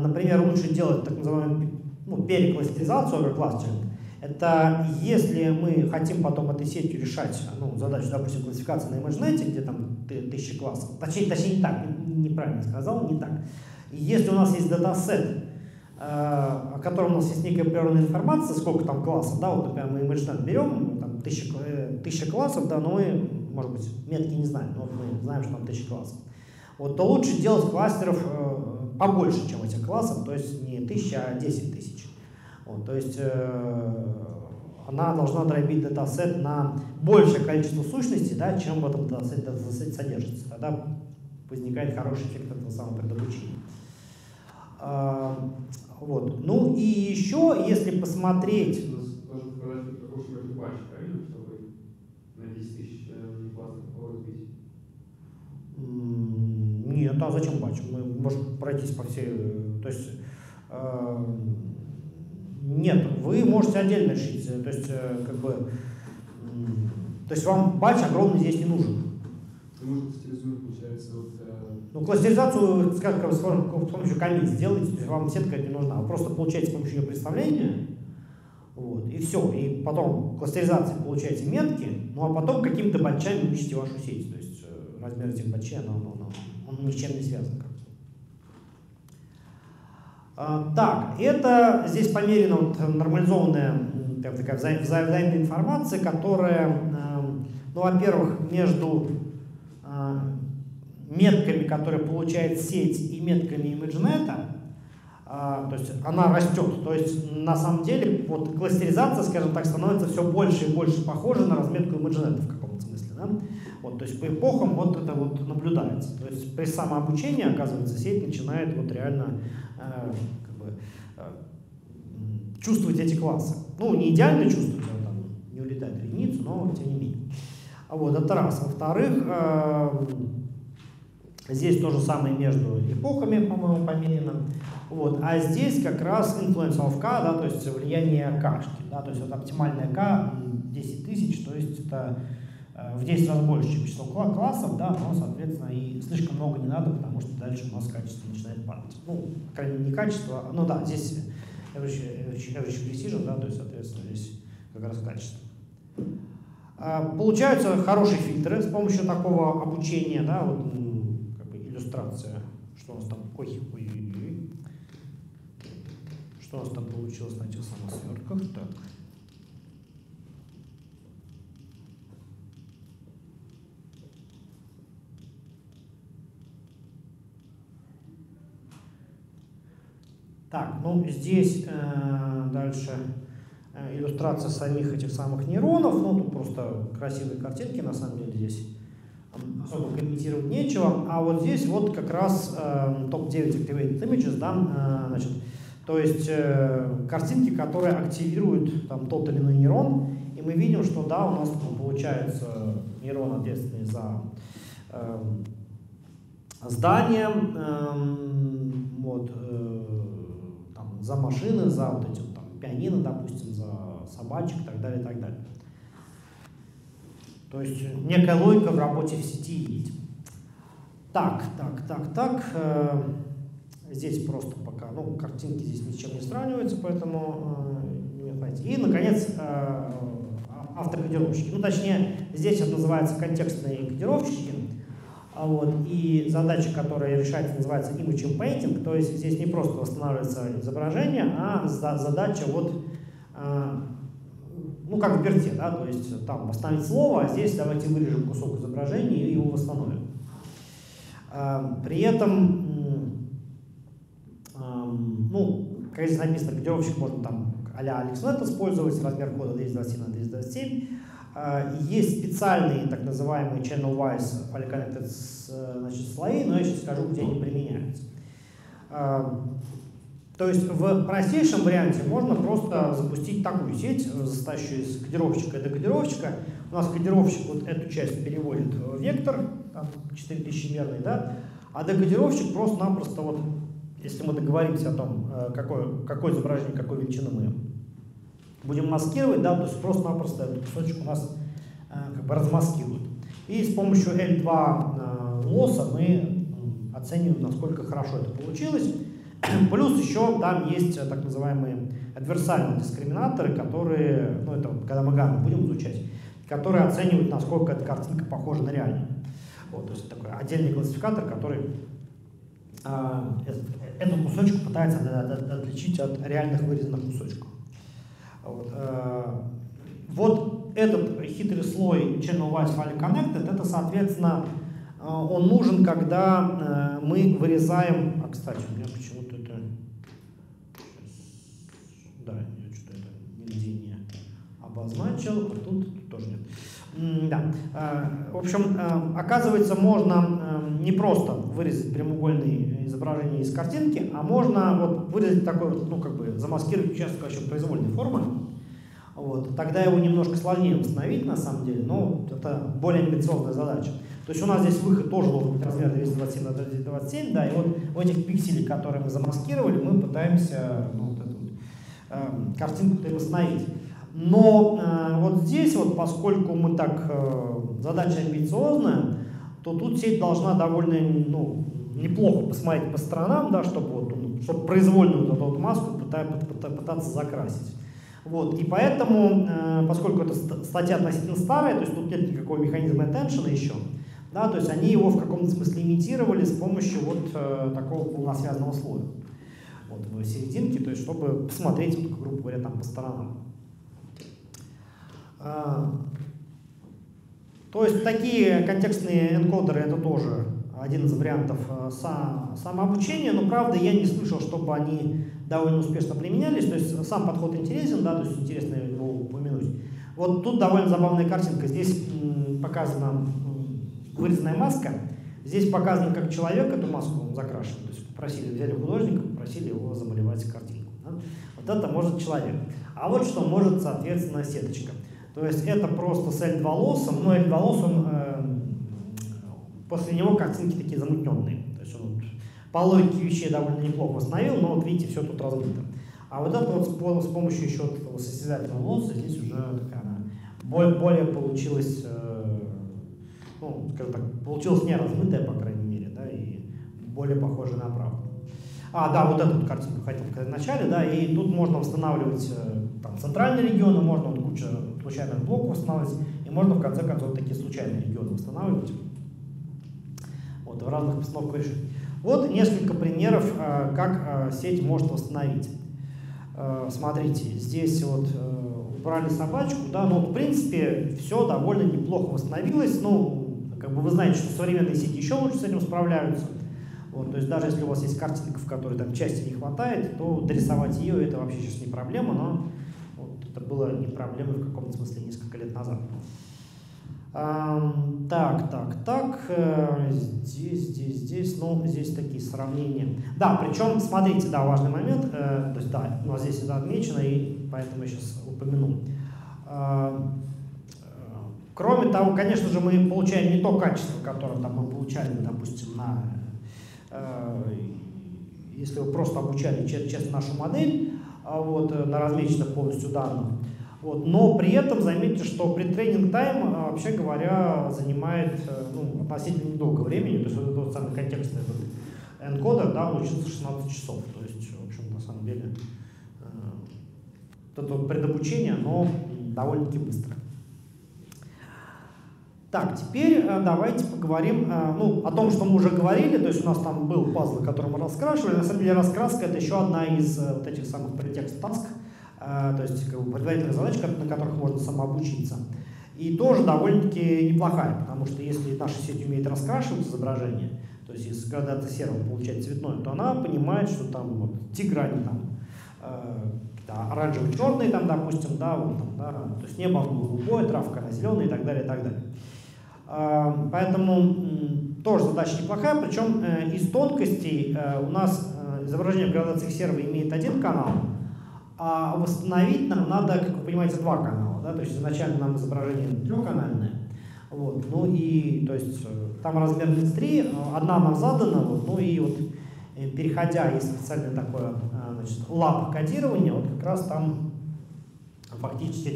например, лучше делать так называемую ну, перекластеризацию, оверкластеринг. Это если мы хотим потом этой сетью решать ну, задачу, допустим, классификации на ImageNet, где там 1000 классов, точнее не так, неправильно сказал, не так. Если у нас есть датасет, о котором у нас есть некая определенная информация, сколько там классов, да, вот, например, мы ImageNet берем, там 1000 классов, да, но мы, может быть, метки не знаем, но мы знаем, что там 1000 классов. Вот, то лучше делать кластеров побольше, чем этих классов, то есть не 1000, а 10 000. Вот, то есть она должна дробить датасет на большее количество сущностей, да, чем в этом датасете содержится. Тогда возникает хороший эффект этого самого предобучения. Вот. Ну и еще, если посмотреть... Нет, а зачем патч? Мы можем пройтись по всей... То есть... Нет, вы можете отдельно решить, то есть, как бы, то есть вам патч огромный здесь не нужен. Может, кластеризуем, получается, вот, ну, кластеризацию, скажем, с помощью комит сделаете, то есть вам сетка не нужна, вы просто получаете с помощью ее представления, вот, и все, и потом кластеризации получаете метки, ну, а потом каким-то патчами учите вашу сеть, то есть размер этих патчей, он ни с чем не связан. Так, это здесь померена вот нормализованная такая взаимная информация, которая, ну, во-первых, между метками, которые получает сеть, и метками ImageNet, то есть она растет. То есть на самом деле вот кластеризация, скажем так, становится все больше и больше похожа на разметку ImageNet в каком-то смысле. Да? Вот, то есть по эпохам вот это вот наблюдается. То есть при самообучении, оказывается, сеть начинает вот реально как бы, чувствовать эти классы. Ну, не идеально чувствовать, он там не улетает в единицу, но тем не менее. А вот это раз. Во-вторых, здесь то же самое между эпохами, по-моему, померено. Вот. А здесь как раз influence of K, да, то есть влияние К-шки. Да, то есть вот оптимальная К 10 000, то есть это в 10 раз больше, чем число классов, да, но, соответственно, и слишком много не надо, потому что дальше у нас качество начинает падать. Ну, крайне не качество, ну да, здесь average precision, да, то есть, соответственно, здесь как раз качество. Получаются хорошие фильтры с помощью такого обучения, да, вот, как бы иллюстрация, что у нас там, ой-ой-ой, что у нас там получилось на тех самых свертках, так. Так, ну здесь дальше иллюстрация самих этих самых нейронов, ну тут просто красивые картинки на самом деле здесь, особо комментировать нечего, а вот здесь вот как раз топ-9 activated images, да, значит, то есть картинки, которые активируют там тот или иной нейрон, и мы видим, что да, у нас там, получается нейрон, ответственный за здание, вот, за машины, за вот эти вот, там, пианино, допустим, за собачек и так далее, и так далее. То есть некая логика в работе в сети есть. Так. Здесь просто пока, ну, картинки здесь ничем не сравниваются, поэтому не хватит. И, наконец, автокодировщики. Ну, точнее, здесь это называется контекстные кодировщики. Вот, и задача, которая решается, называется image painting, то есть здесь не просто восстанавливается изображение, а задача вот, ну как в берте, да, то есть там восстановить слово, а здесь давайте вырежем кусок изображения и его восстановим. При этом, ну, как здесь написано, кодировщик можно там а-ля AlexNet использовать, размер кода 227 на 227. Есть специальные так называемые channel-wise polyconnected, значит, слои, но я сейчас скажу, где они применяются. То есть в простейшем варианте можно просто запустить такую сеть, состоящую из кодировщика и декодировщика. У нас кодировщик вот эту часть переводит в вектор, 4000-мерный, да? А декодировщик просто-напросто, вот, если мы договоримся о том, какое изображение, какой величины мы будем маскировать, да, то есть просто-напросто этот кусочек у нас как бы размаскируют. И с помощью L2 лосса мы оцениваем, насколько хорошо это получилось. Плюс еще там есть так называемые адверсальные дискриминаторы, которые, ну это вот, когда мы гаммы будем изучать, которые оценивают, насколько эта картинка похожа на реальную. Вот, то есть такой отдельный классификатор, который этот кусочек пытается отличить от реальных вырезанных кусочков. Вот, вот этот хитрый слой Channel-Wise File Connected, это, соответственно, он нужен, когда мы вырезаем... А, кстати, у меня почему-то это... Да, я что-то это нигде не обозначил, а тут тоже нет. Да. В общем, оказывается, можно не просто вырезать прямоугольные изображения из картинки, а можно вот вырезать такой, ну, как бы замаскировать участок вообще произвольной формы. Вот. Тогда его немножко сложнее восстановить, на самом деле, но это более амбициозная задача. То есть у нас здесь выход тоже должен быть размер 227 на 227, да, и вот в этих пикселях, которые мы замаскировали, мы пытаемся, ну, вот эту картинку восстановить. Но вот здесь, вот, поскольку мы так, задача амбициозная, то тут сеть должна довольно, ну, неплохо посмотреть по сторонам, да, чтобы, вот, чтобы произвольную вот эту вот маску пытаться закрасить. Вот, и поэтому, поскольку эта статья относительно старая, то есть тут нет никакого механизма attention еще, да, то есть они его в каком-то смысле имитировали с помощью вот такого полносвязанного слоя вот, в серединке, то есть чтобы посмотреть, вот, грубо говоря, там по сторонам. То есть такие контекстные энкодеры — это тоже один из вариантов самообучения, но, правда, я не слышал, чтобы они довольно успешно применялись, то есть сам подход интересен, да, то есть интересно его упомянуть. Вот тут довольно забавная картинка, здесь показана вырезанная маска, здесь показано, как человек эту маску закрашен, то есть попросили, взяли художника, попросили его замалевать картинку. Да? Вот это может человек, а вот что может, соответственно, сеточка. То есть это просто с L2 лоссом, но L2 лосс, он, после него картинки такие замутненные, то есть он по логике вещей довольно неплохо восстановил, но вот видите, все тут размыто. А вот это вот с помощью еще этого состязательного лосса здесь уже такая она более получилась, ну, скажем так, получилась не размытая, по крайней мере, да, и более похожая на правду. А, да, вот эту вот картинку хотел показать в начале, да, и тут можно восстанавливать там центральные регионы, можно вот кучу случайных блоков восстанавливать, и можно в конце концов такие случайные регионы восстанавливать. Вот, в разных постановках решений. Вот несколько примеров, как сеть может восстановить. Смотрите, здесь вот убрали собачку, да, но в принципе все довольно неплохо восстановилось. Ну, как бы вы знаете, что современные сети еще лучше с этим справляются. Вот, то есть даже если у вас есть картинка, в которой там части не хватает, то дорисовать ее — это вообще сейчас не проблема, но вот это было не проблемой в каком-то смысле несколько лет назад. Здесь, ну, здесь такие сравнения. Да, причем, смотрите, да, важный момент, то есть, да, у нас здесь это отмечено, и поэтому я сейчас упомяну. Кроме того, конечно же, мы получаем не то качество, которое там мы получали, допустим, на если вы просто обучали честно нашу модель вот, на размеченных полностью данных. Вот, но при этом заметьте, что предтренинг тайм, вообще говоря, занимает ну, относительно недолго времени, то есть вот этот самый контекстный энкодер, да, учился 16 часов, то есть, в общем, на самом деле, это вот предобучение, но довольно-таки быстро. Так, теперь давайте поговорим ну, о том, что мы уже говорили, то есть у нас там был пазл, который мы раскрашивали, на самом деле раскраска — это еще одна из вот этих самых претекст-таск, то есть как бы, предварительных задач, на которых можно самообучиться. И тоже довольно-таки неплохая, потому что если наша сеть умеет раскрашивать изображение, то есть если когда-то серого получает цветное, то она понимает, что там вот, тигры, они там да, оранжево-черные, там, допустим, да, вот, там, да, то есть небо голубое, травка она зеленая и так далее, и так далее. Поэтому тоже задача неплохая, причем из тонкостей у нас изображение в градациях серого имеет один канал, а восстановить нам надо, как вы понимаете, два канала. Да? То есть изначально нам изображение трехканальное. Вот. Ну и то есть там размер 3, одна нам задана, вот, ну и вот переходя, есть специальное такое лаб кодирование, вот как раз там фактически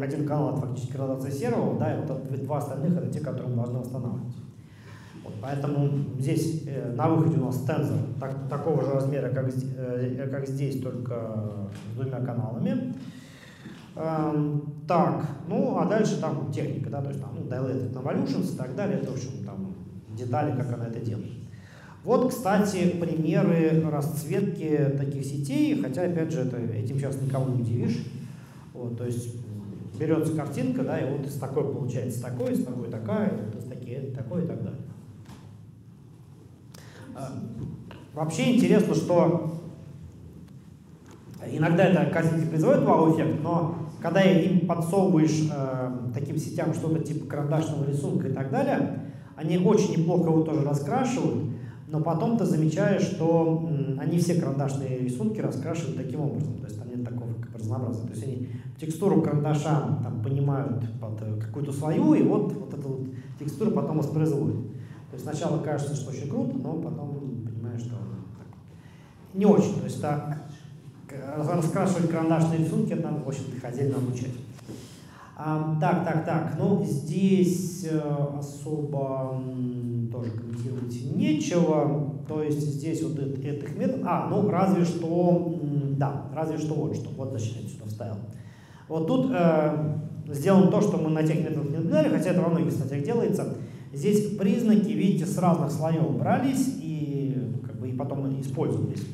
один канал от фактически градации серого, да, и вот два остальных это те, которые мы должны восстанавливать. Вот, поэтому здесь на выходе у нас тензор такого же размера, как здесь, только с двумя каналами. Так, ну а дальше там техника, да, то есть там ну, dilated convolutions и так далее, это в общем там детали, как она это делает. Вот, кстати, примеры расцветки таких сетей, хотя, опять же, это, этим сейчас никого не удивишь. Вот, то есть берется картинка, да, и вот из такой получается такой, из такой такая, из такой и так далее. Вообще интересно, что иногда эта картинка производит вау-эффект, но когда им подсовываешь таким сетям что-то типа карандашного рисунка и так далее, они очень неплохо его тоже раскрашивают, но потом ты замечаешь, что они все карандашные рисунки раскрашивают таким образом, то есть там нет такого разнообразия. То есть они текстуру карандаша там, понимают под какую-то свою, и вот эту вот текстуру потом воспроизводят. То есть сначала кажется, что очень круто, но потом понимаешь, что так, не очень. То есть да, раскрашивать карандашные рисунки, это надо, в общем-то, отдельно обучать. Ну здесь особо тоже комментировать нечего, то есть здесь вот этих методов, ну разве что, да, разве что, вот зачем я сюда вставил. Вот тут сделано то, что мы на тех методах не наблюдали, хотя это во многих статьях делается. Здесь признаки, видите, с разных слоев брались и, ну, как бы, и потом использовались.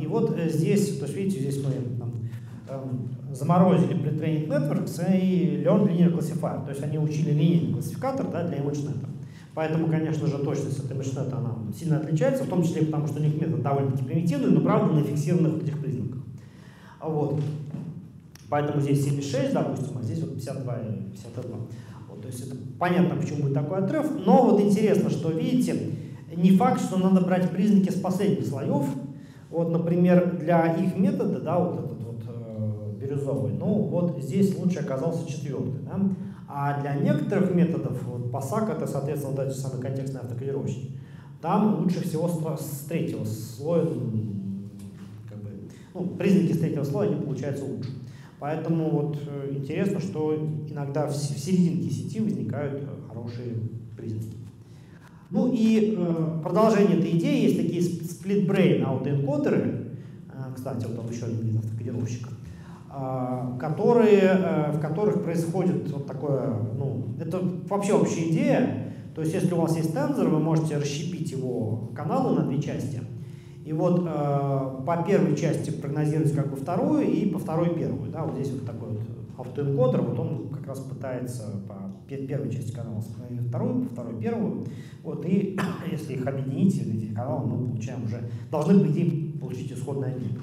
И вот здесь, то есть видите, здесь мы заморозили pre-trained networks и learned linear classifier. То есть они учили линейный классификатор, да, для ImageNet. Поэтому, конечно же, точность от ImageNet она сильно отличается, в том числе потому, что у них метод довольно-таки примитивный, но правда на фиксированных этих признаках. Вот. Поэтому здесь 76, допустим, а здесь вот 52 и 52. Вот, то есть это понятно, почему будет такой отрыв. Но вот интересно, что видите, не факт, что надо брать признаки с последних слоев. Вот, например, для их метода, да, вот этот бирюзовый, ну вот здесь лучше оказался четвертый, да? А для некоторых методов, вот PASCAL, это, соответственно, даже самый контекстный автокодировщик, там лучше всего с третьего слоя, как бы, ну, признаки с третьего слоя, они получаются лучше. Поэтому вот интересно, что иногда в серединке сети возникают хорошие признаки. Ну и продолжение этой идеи, есть такие split-brain autoencoders, кстати, вот там еще один вид автокодировщиков, в которых происходит вот такое, ну, это вообще общая идея, то есть если у вас есть тензор, вы можете расщепить его каналы на две части, и вот по первой части прогнозировать как бы вторую, и по второй первую, да, вот здесь вот такой вот автоэнкодер, вот он как раз пытается по первой части канала сохранить вторую, по второй первую, вот, и если их объединить, эти каналы, мы получаем уже, должны, по идее, получить исходное ID.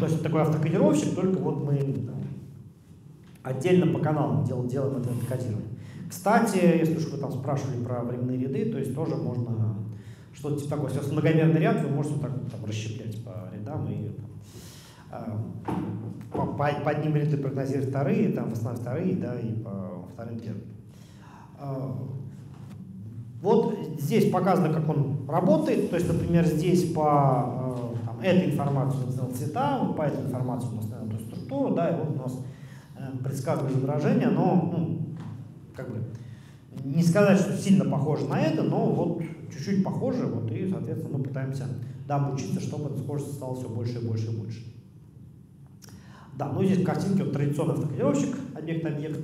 То есть такой автокодировщик, только вот мы отдельно по каналам делаем это кодирование. Кстати, если уж вы там спрашивали про временные ряды, то есть тоже можно что-то типа такое. Если у вас многомерный ряд, вы можете вот так вот, там, расщеплять по рядам и по одним ряды прогнозировать вторые, там, восстанавливать вторые, да, и по вторым первым. Вот здесь показано, как он работает. То есть, например, здесь по этой информации он сделал цвета, по этой информации он установил эту структуру, да, и вот у нас предсказывает изображение, но как бы не сказать, что сильно похоже на это, но вот чуть-чуть похоже, вот, и, соответственно, мы пытаемся обучиться, чтобы эта скорость стала все больше и больше и больше. Да, ну и здесь картинки, вот традиционный автокодировщик, объект-объект,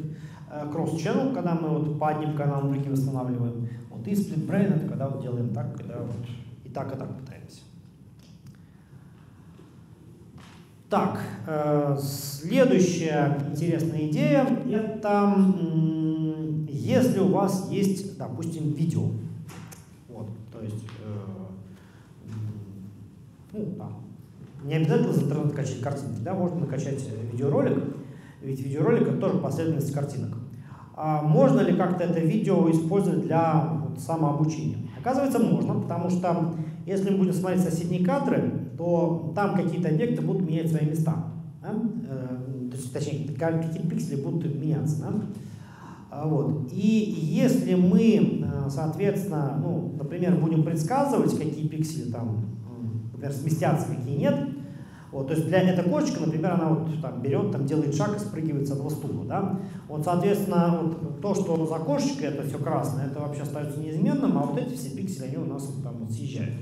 кросс-ченнел, когда мы вот по одним каналам другим восстанавливаем, вот, и сплит-брейн, это когда вот делаем так, когда вот и так пытаемся. Так, следующая интересная идея, это если у вас есть, допустим, видео, вот, то есть, не обязательно из интернета качать картинки, да, можно накачать видеоролик, ведь видеоролик — это тоже последовательность картинок. А можно ли как-то это видео использовать для самообучения? Оказывается, можно, потому что если мы будем смотреть соседние кадры, то там какие-то объекты будут менять свои места, да? Точнее, какие-то пиксели будут меняться. Да? Вот. И если мы, соответственно, например, будем предсказывать, какие пиксели там, например, сместятся, какие нет, вот, то есть для этой кошечки, например, она вот там берет, там делает шаг и спрыгивает с одного стула, да? Вот, соответственно, вот то, что за кошечкой, это все красное, это вообще остается неизменным, а вот эти все пиксели, они у нас вот там вот съезжают.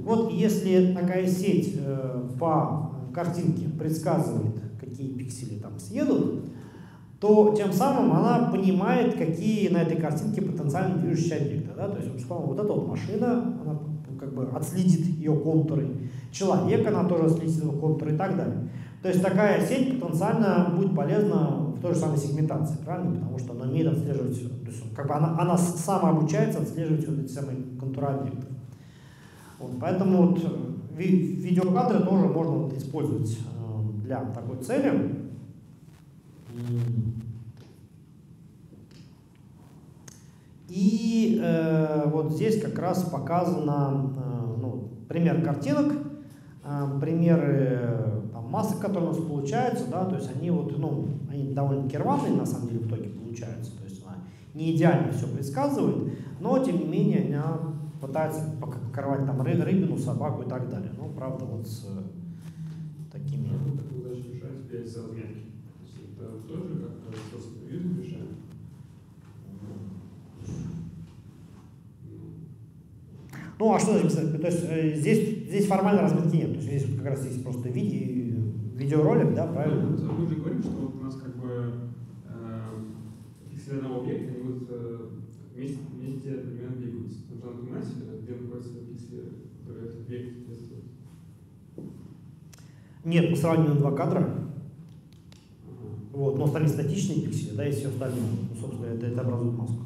Вот если такая сеть по картинке предсказывает, какие пиксели там съедут, то тем самым она понимает, какие на этой картинке потенциально движущие объекты. Да? То есть, вот эта вот машина, она как бы отследит ее контуры, человек, она тоже отследит его контуры и так далее. То есть такая сеть потенциально будет полезна в той же самой сегментации, правильно? Потому что она умеет отслеживать, то есть, как бы она сама обучается отслеживать вот эти самые контуры объектов. Вот, поэтому вот видеокадры тоже можно использовать для такой цели. И вот здесь как раз показано пример картинок, примеры масок, которые у нас получаются, да, то есть они вот, они довольно-таки рваные на самом деле в итоге получаются, то есть она не идеально все предсказывает, но тем не менее она пытается покорвать там рыбину, собаку и так далее. Ну, правда, вот с такими... Ну, а что здесь? То есть здесь формально разметки нет. То есть здесь как раз здесь просто видеоролик, да, правильно? Мы уже говорим, что вот у нас как бы пиксели одного объекта, они будут вместе примерно двигаются. Нужно понимать, где находятся пиксели, которые этот объект соответствует. Нет, мы сравниваем два кадра. Вот, но стали статичные пиксели, да, и все остальные, собственно, это образует маску.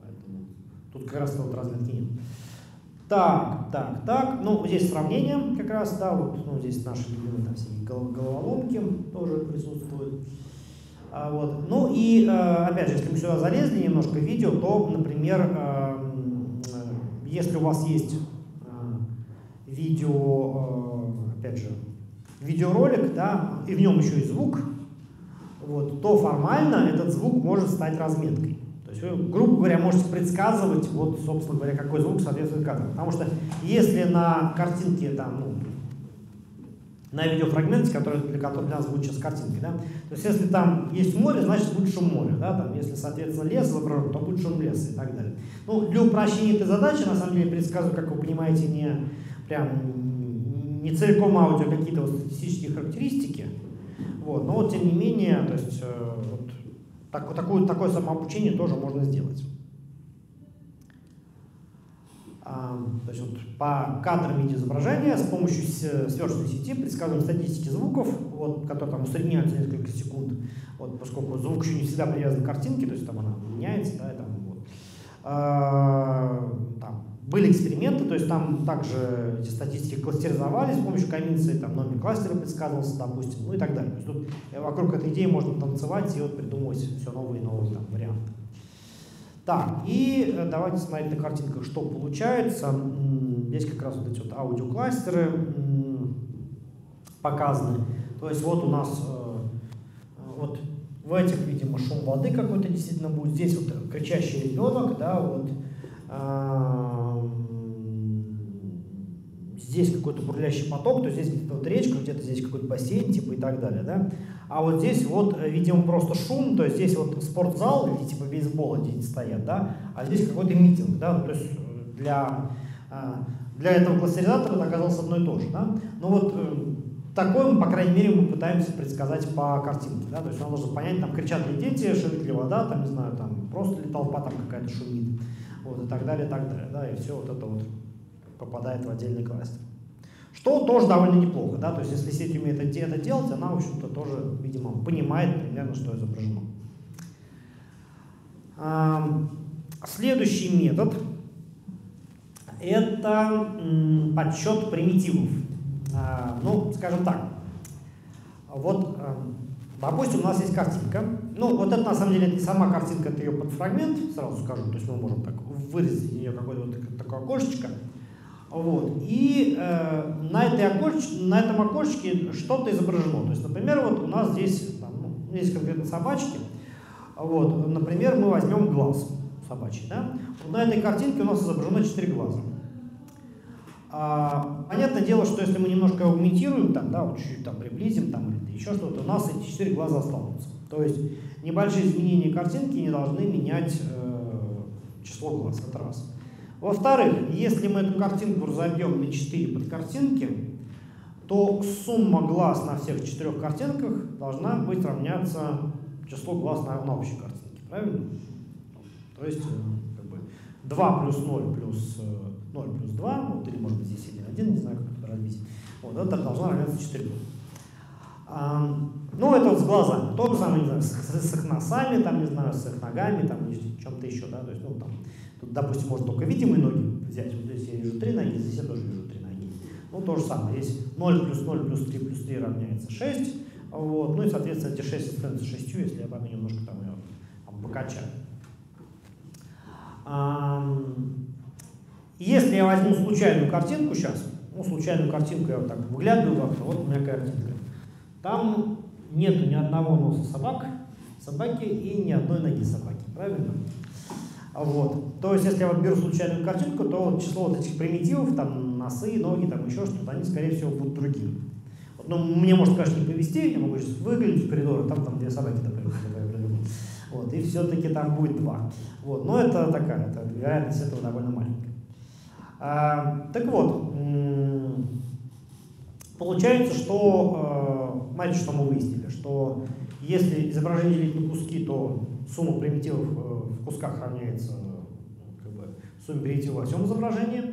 Поэтому тут как раз вот разметки нет. Так, ну, здесь сравнение как раз, да, вот, здесь наши любимые там все головоломки тоже присутствуют. Вот. Ну и, опять же, если мы сюда залезли немножко видео, то, например, если у вас есть видео, опять же, видеоролик, да, и в нем еще и звук, вот, то формально этот звук может стать разметкой. То есть вы, грубо говоря, можете предсказывать, вот, собственно говоря, какой звук соответствует кадру. Потому что если на картинке там, на видеофрагменте, который для нас будет сейчас картинки, да? То есть если там есть море, значит будет шум моря, да? Там, если, соответственно, лес изображен, то будет шум леса и так далее. Ну, для упрощения этой задачи, на самом деле, предсказываю, как вы понимаете, не целиком аудио, а какие-то вот статистические характеристики, вот, но вот, тем не менее, то есть, вот, такое самообучение тоже можно сделать. То есть вот по кадрам изображения с помощью свершенной сети предсказываем статистики звуков, вот, которые там усредняются несколько секунд, вот, поскольку звук еще не всегда привязан к картинке, то есть там она меняется. Да, и там, вот. Там были эксперименты, то есть там также эти статистики кластеризовались с помощью комиссии, там номер кластера предсказывался, допустим, ну и так далее. То есть тут вокруг этой идеи можно танцевать и вот придумывать все новые и новые там варианты. Так, и давайте смотреть на картинках, что получается. Здесь как раз вот эти вот аудиокластеры показаны. То есть вот у нас вот В этих, видимо, шум воды какой-то действительно будет. Здесь вот кричащий ребенок, да, вот. Здесь какой-то бурлящий поток, то здесь вот речка, где-то здесь какой-то бассейн, типа, и так далее, да. А вот здесь вот, видимо, просто шум, то есть здесь вот спортзал, где типа бейсбола дети стоят, да, а здесь какой-то митинг, да, ну, то есть для этого кластеризатора это оказалось одно и то же, да. Но вот такое, по крайней мере, мы пытаемся предсказать по картинке, да, то есть нам нужно понять, там, кричат ли дети, шумит ли вода, там, не знаю, там, просто ли толпа там какая-то шумит, вот, и так далее, да, и все вот это вот попадает в отдельный кластер. Что тоже довольно неплохо, да, то есть если сеть умеет это делать, она, в общем-то, тоже, видимо, понимает примерно, что изображено. Следующий метод – это подсчет примитивов. Ну, скажем так, вот, допустим, у нас есть картинка. Ну, вот это, на самом деле, не сама картинка, это ее подфрагмент, сразу скажу, то есть мы можем так выразить ее какое-то вот такое окошечко. Вот. И на этом окошечке что-то изображено. То есть, например, вот у нас здесь там, ну, есть конкретно собачки. Вот. Например, мы возьмем глаз собачий. Да? Вот на этой картинке у нас изображено 4 глаза. Понятное дело, что если мы немножко аугментируем, там, да, вот чуть-чуть там приблизим, там, или еще что-то, у нас эти 4 глаза останутся. То есть небольшие изменения картинки не должны менять число глаз. Это раз. Во-вторых, если мы эту картинку разобьем на 4 подкартинки, то сумма глаз на всех 4 картинках должна быть равняться числу глаз на общей картинке. Правильно? То есть как бы 2 плюс 0 плюс 0 плюс 2, вот, или может быть здесь 1, не знаю, как это разбить. Вот, это должна равняться 4. Ну, это вот с глазами. То же самое, не знаю, с их носами, там, не знаю, с их ногами, там, чем-то еще, да, то есть, ну, там. Тут, допустим, можно только видимые ноги взять. Вот здесь я вижу 3 ноги, здесь я тоже вижу 3 ноги. Ну, то же самое. Здесь 0 плюс 0 плюс 3 равняется 6. Вот. Ну и, соответственно, эти 6 становятся 6, если я вам немножко там ее покачаю. Если я возьму случайную картинку сейчас, ну, случайную картинку я вот так выглядываю, вот у меня картинка. Там нету ни одного носа собаки и ни одной ноги собаки. Правильно? Вот. То есть, если я вот беру случайную картинку, то число вот этих примитивов, там, носы, ноги, там, еще что-то, они, скорее всего, будут другими. Вот, ну, мне может, конечно, не повезти, я могу сейчас выглянуть в коридор, там две собаки, например, вот, и все-таки там будет 2. Вот. Но это такая, это, вероятность этого довольно маленькая. Так вот, получается, что, знаете, что мы выяснили, что если изображение делить на куски, то сумма примитивов в кусках равняется как бы сумме примитивов во всем изображении.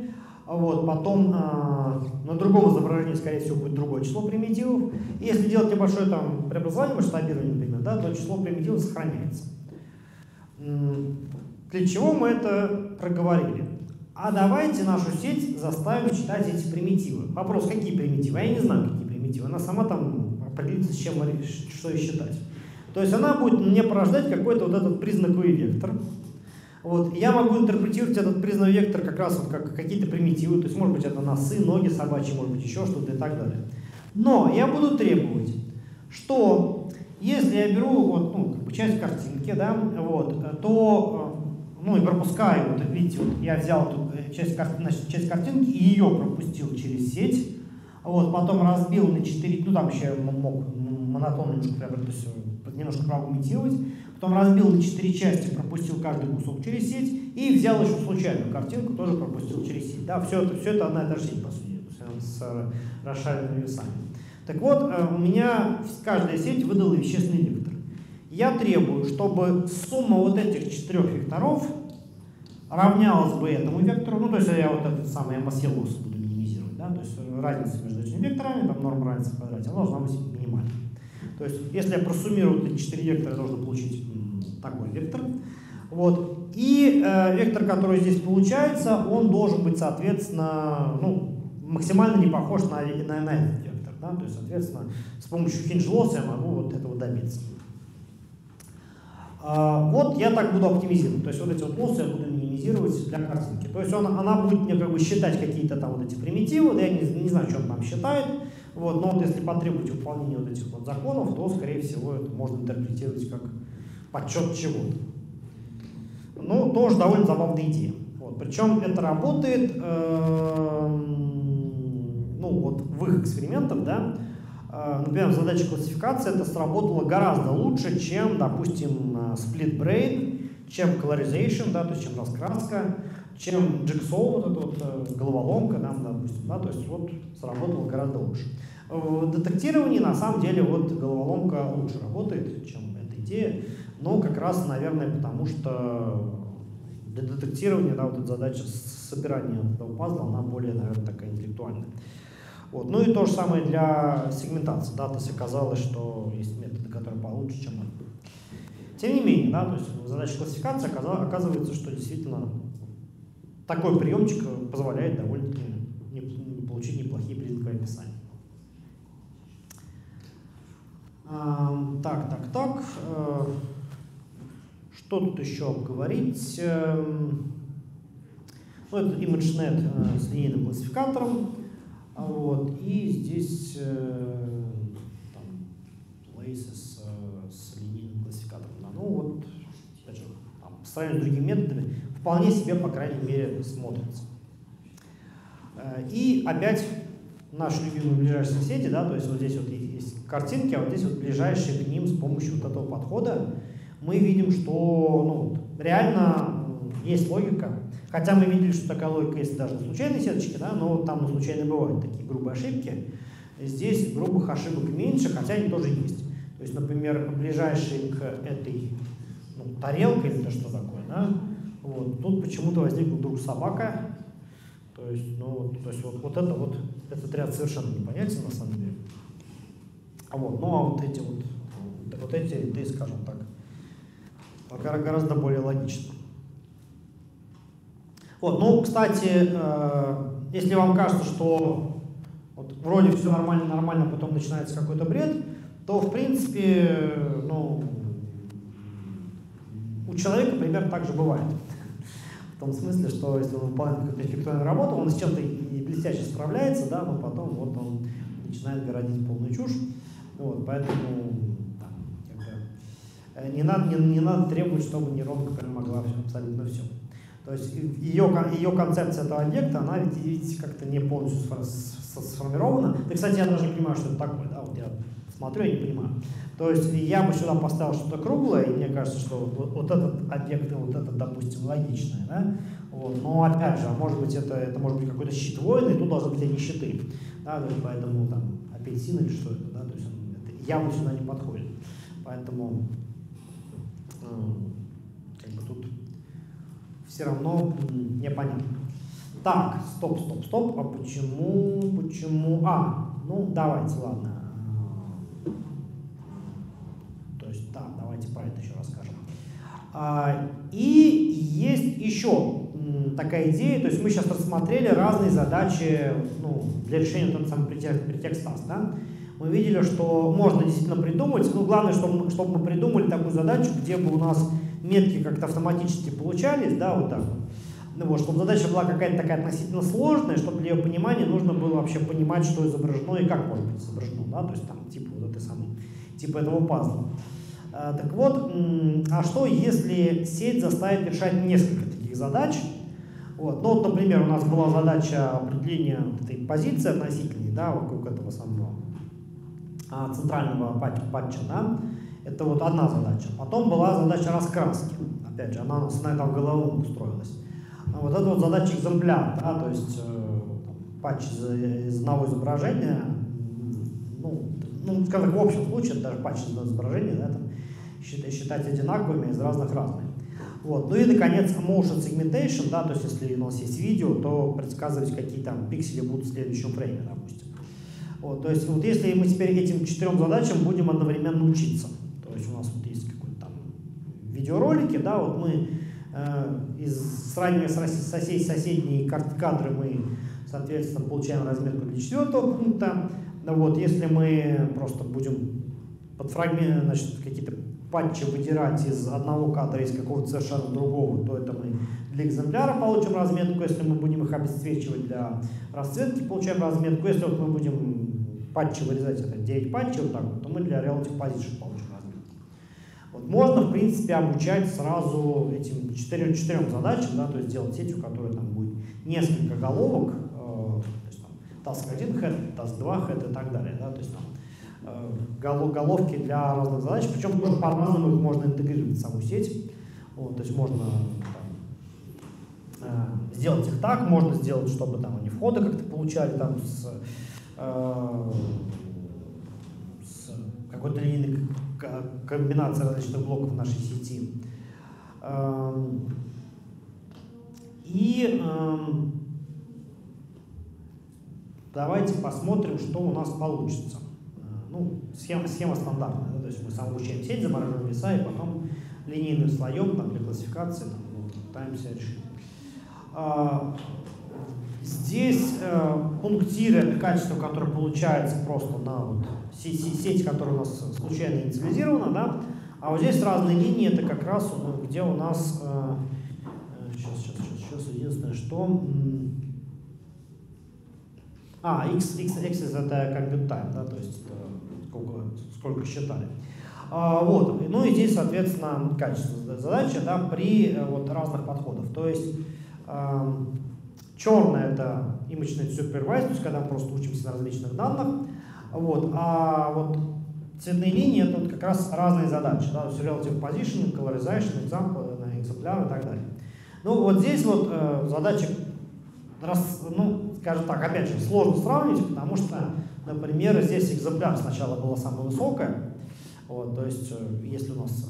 Вот, потом на другом изображении, скорее всего, будет другое число примитивов. И если делать небольшое там преобразование, масштабирование, например, да, то число примитивов сохраняется. Для чего мы это проговорили? А давайте нашу сеть заставим читать эти примитивы. Вопрос, какие примитивы? Я не знаю, какие примитивы. Она сама там определится, с чем, что и считать. То есть она будет мне порождать какой-то вот этот признаковый вектор. Вот. Я могу интерпретировать этот признаковый вектор как раз вот как какие-то примитивы. То есть, может быть, это носы, ноги собачьи, может быть, еще что-то и так далее. Но я буду требовать, что если я беру вот, ну, как бы часть картинки, да, вот, то, ну, и пропускаю, вот, видите, вот я взял тут часть картинки и ее пропустил через сеть, вот, потом разбил на 4, ну, там еще я мог монотонно немножко преобразовать, немножко проагументировать, потом разбил на 4 части, пропустил каждый кусок через сеть и взял еще случайную картинку, тоже пропустил через сеть. Да, все это одна и та же сеть, по сути, с расширенными весами. Так вот, у меня каждая сеть выдала вещественный вектор. Я требую, чтобы сумма вот этих 4 векторов равнялась бы этому вектору, ну, то есть я вот этот самый массилос буду минимизировать, да, то есть разница между этими векторами, там норма равенства в квадрате, она должна быть минимальной. То есть, если я просуммирую эти 4 вектора, я должен получить такой вектор. Вот. И вектор, который здесь получается, он должен быть, соответственно, ну, максимально не похож на этот вектор. Да? То есть, соответственно, с помощью хинж-лосса я могу вот этого добиться. Вот я так буду оптимизировать. То есть, вот эти вот лоссы я буду минимизировать для картинки. То есть, она будет мне как бы считать какие-то там вот эти примитивы, да я не знаю, что он там считает. Вот, но вот если потребовать выполнения вот этих вот законов, то, скорее всего, это можно интерпретировать как подсчет чего-то. Ну, тоже довольно забавная идея. Вот, причем это работает, ну, вот в их экспериментах, да, например, задача классификации это сработало гораздо лучше, чем, допустим, split-brain, чем colorization, да, то есть чем раскраска, чем jigsaw, вот эта вот головоломка, да, допустим, да, то есть вот сработало гораздо лучше. В детектировании на самом деле вот головоломка лучше работает, чем эта идея, но как раз, наверное, потому что для детектирования, да, вот эта задача собирания этого пазла, она более, наверное, такая интеллектуальная. Вот. Ну и то же самое для сегментации, да, то есть оказалось, что есть методы, которые получше, чем мы. Тем не менее, да, то есть задача классификации оказывается, что действительно такой приемчик позволяет довольно-таки получить неплохие признаковые описания. Так. Что тут еще обговорить? Ну, это ImageNet с линейным классификатором. Вот. И здесь там, Places с линейным классификатором. Ну вот, там, по сравнению с другими методами, вполне себе, по крайней мере, смотрится. И опять наши любимые ближайшие соседи, да, то есть вот здесь вот есть картинки, а вот здесь вот ближайшие к ним с помощью вот этого подхода. Мы видим, что ну, реально есть логика. Хотя мы видели, что такая логика есть даже на случайной сеточке, да, но там случайно бывают такие грубые ошибки. Здесь грубых ошибок меньше, хотя они тоже есть. То есть, например, ближайшие к этой ну, тарелке или что такое, да, вот, тут почему-то возникла вдруг собака. То есть, ну, то есть вот этот ряд совершенно непонятен на самом деле. Вот, ну а вот эти, да, скажем так, гораздо более логично. Вот, ну, кстати, если вам кажется, что вот вроде все нормально, потом начинается какой-то бред, то, в принципе, ну, у человека примерно так же бывает. В том смысле, что если он выполняет какую-то интеллектуальную работу, он с чем-то и блестяще справляется, да, но потом вот он начинает городить полную чушь. Вот, поэтому не надо требовать, чтобы нейронка прям могла абсолютно все. То есть ее концепция этого объекта, она ведь как-то не полностью сформирована. И, кстати, я даже не понимаю, что это такое. Да? Вот я смотрю и не понимаю. То есть я бы сюда поставил что-то круглое, и мне кажется, что вот этот объект и вот этот, допустим, логичный. Да? Вот. Но опять же, может быть, это может быть какой-то щит воина, и тут должны быть они щиты. Да? Поэтому там апельсин или что это. Да? То есть это явно сюда не подходит. Поэтому как бы тут все равно непонятно. Так, стоп. А почему? Ну давайте, ладно. То есть, да, давайте про это еще расскажем. И есть еще такая идея, то есть мы сейчас рассмотрели разные задачи ну, для решения того самого претекст-таз, да? Мы видели, что можно действительно придумать, ну, главное, чтобы мы придумали такую задачу, где бы у нас метки как-то автоматически получались, да, вот так вот. Ну, вот, чтобы задача была какая-то такая относительно сложная, чтобы для ее понимания нужно было вообще понимать, что изображено и как может быть изображено, да, то есть там типа вот этой самой, типа этого пазла. Так вот, а что если сеть заставит решать несколько таких задач? Вот, ну, вот, например, у нас была задача определения этой позиции относительной, да, вокруг этого самого центрального патча, да? Это вот одна задача. Потом была задача раскраски. Опять же, она у нас иногда в голову устроилась. Вот это вот задача экземпляр, да? То есть патч из одного изображения, ну, скажем, в общем случае, это даже патч из одного изображения, да, там, считать одинаковыми из разных. Вот. Ну и, наконец, motion segmentation, да, то есть если у нас есть видео, то предсказывать, какие там пиксели будут в следующем фрейме, допустим. Вот, то есть вот если мы теперь этим 4 задачам будем одновременно учиться, то есть у нас вот есть какой-то там видеоролики, да, вот мы из сравнения соседней кадры мы, соответственно, получаем разметку для 4-го пункта. Вот, если мы просто будем под фрагменты, значит, какие-то патчи выдирать из одного кадра, из какого-то совершенно другого, то это мы для экземпляра получим разметку, если мы будем их обесцвечивать для расцветки, получаем разметку, если вот мы будем патчи вырезать, это 9 патчей, вот так вот, то мы для Relative Position получим разметки. Вот можно, в принципе, обучать сразу этим четырем задачам, да, то есть делать сеть, у которой там будет несколько головок, то есть, там, task 1 head, task 2 head и так далее, да, то есть там головки для разных задач, причем по-разному их можно интегрировать в саму сеть, вот, то есть можно там, сделать их так, можно сделать, чтобы там они входы как-то получали там с какой-то линейной комбинации различных блоков нашей сети. И давайте посмотрим, что у нас получится. Ну, схема стандартная, да? То есть мы самообучаем сеть, замораживаем веса и потом линейным слоем там, для классификации там, ну, пытаемся решить. Здесь пунктиры, качество, которое получается просто на вот, сеть, которая у нас случайно инициализирована, да? А вот здесь разные линии, это как раз где у нас... Сейчас единственное, что... X это compute time, да, то есть сколько считали. Вот, ну и здесь, соответственно, качество задачи, да, при вот разных подходах. То есть черное это ImageNet Supervised, то есть когда мы просто учимся на различных данных, вот, а вот цветные линии это вот как раз разные задачи, да, то есть Relative Positioning, Colorization, Exemplar и так далее. Ну вот здесь вот задачи, ну, скажем так, опять же, сложно сравнить, потому что, например, здесь экземпляр сначала была самая высокая, вот, то есть, если у нас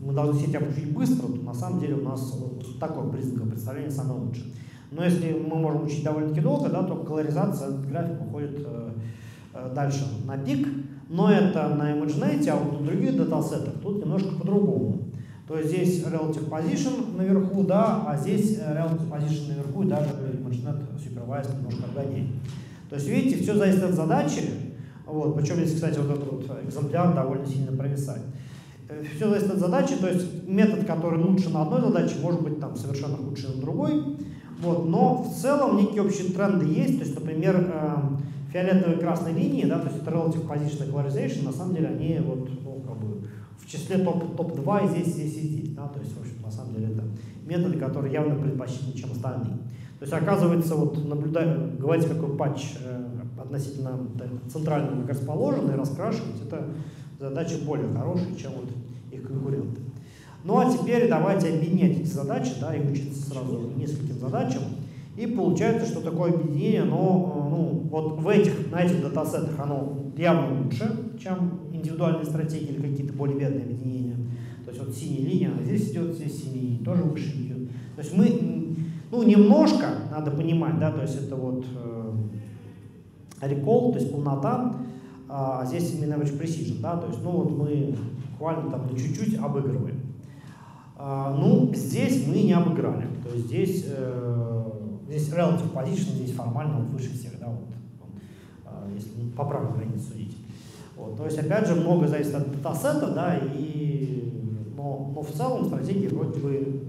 мы должны сеть обучить быстро, то на самом деле у нас вот такое признак представление самое лучшее. Но если мы можем учить довольно-таки долго, да, то колоризация, график уходит дальше на пик, но это на ImageNet, а вот на других датасетах тут немножко по-другому. То есть здесь Relative Position наверху, да, а здесь Relative Position наверху и даже ImageNet Supervised немножко отгоняет. То есть, видите, все зависит от задачи, вот, причем здесь, кстати, вот этот вот экземпляр довольно сильно провисает. Все зависит от задачи, то есть метод, который лучше на одной задаче, может быть там совершенно лучше на другой. Вот, но в целом некие общие тренды есть, то есть, например, фиолетовые и красные линии, да, то есть это Relative Position и Colorization, на самом деле они вот, ну, как бы, в числе топ-2 здесь. Да? То есть, в общем, на самом деле, это методы, которые явно предпочтены, чем остальные. То есть, оказывается, вот наблюдать, говорить, какой патч относительно центрального расположен, и раскрашивать, это задачи более хорошие, чем вот их конкуренты. Ну, а теперь давайте объединять эти задачи, да, и учиться сразу нескольким задачам. И получается, что такое объединение, но ну, вот на этих датасетах оно явно лучше, чем индивидуальные стратегии или какие-то более бедные объединения. То есть вот синяя линия, она здесь идет, здесь синяя линия, тоже выше идет. То есть мы, ну, немножко надо понимать, да, то есть это вот recall, то есть полнота, а здесь именно average precision, да, то есть, ну, вот мы буквально там чуть-чуть обыгрываем. Ну, здесь мы не обыграли, то есть здесь... Здесь Relative Position, здесь формально он выше всех, да, вот, если по правой границе судить. Вот, то есть, опять же, много зависит от датасета, да, но в целом стратегия вроде бы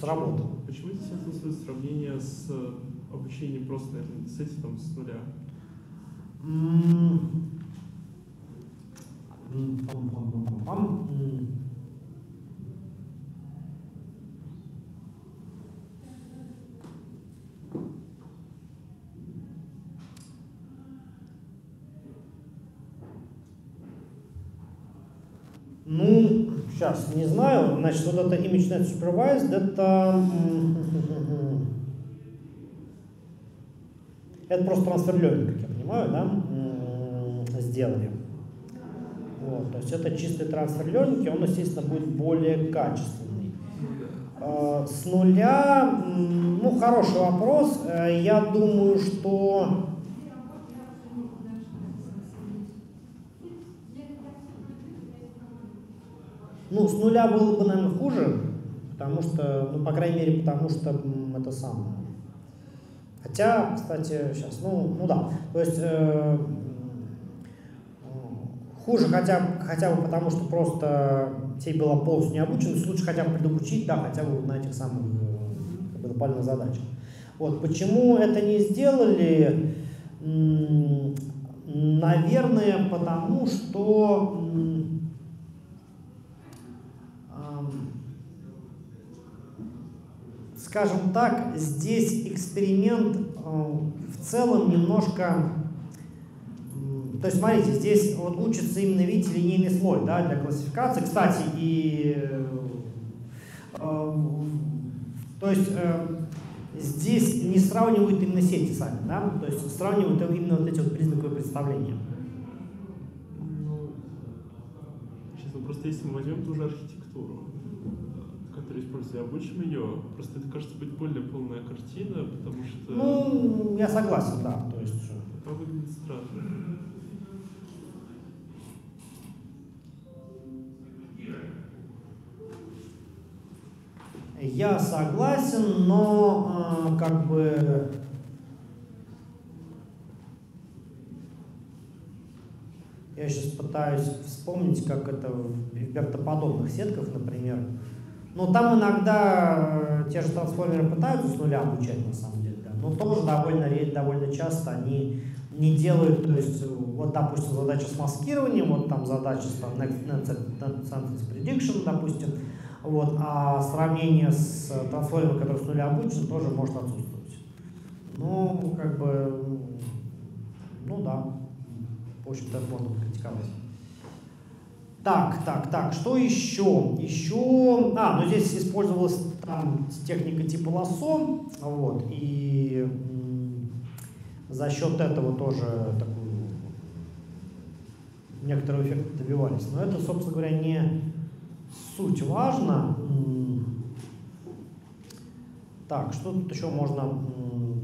сработала. Почему здесь отсутствует сравнение с обучением просто на этом датасете там, с нуля? Ну, сейчас, не знаю, значит, вот это ImageNet Supervised, это просто трансфер learning, как я понимаю, да, сделали. Вот, то есть это чистый трансфер learning, и он, естественно, будет более качественный. С нуля, ну, хороший вопрос, я думаю, что... Ну, с нуля было бы, наверное, хуже, потому что, ну, по крайней мере, потому что это самое. Хотя, кстати, сейчас, ну да, то есть хуже хотя бы потому, что просто сеть была полностью не обучена, лучше хотя бы предобучить, да, хотя бы на этих самых глобальных задачах. Вот, почему это не сделали, Наверное, потому что скажем так, здесь эксперимент в целом немножко... То есть, смотрите, здесь вот учится именно, видите, линейный слой, да, для классификации. Кстати, то есть здесь не сравнивают именно сети сами, да, то есть сравнивают именно вот эти вот признаковые представления. Сейчас, ну, просто если мы возьмем ту же архитектуру, которые используют, обучим ее, просто это кажется быть более полная картина, потому что... Ну, я согласен, да, то есть... Это выглядит странно. Я согласен, но как бы... Я сейчас пытаюсь вспомнить, как это в бертоподобных сетках, например. Но там иногда те же трансформеры пытаются с нуля обучать, на самом деле, да. Но тоже довольно часто они не делают, то есть, вот, допустим, задача с маскированием, вот там задача с Next Sentence Prediction, допустим, вот, а сравнение с трансформером, который с нуля обучен, тоже может отсутствовать. Ну, как бы, ну да, в общем-то, можно критиковать. Так, что еще? Ну здесь использовалась там техника типа лассо, вот, и за счет этого тоже такую, некоторого эффекта добивались. Но это, собственно говоря, не суть важно. Так, что тут еще можно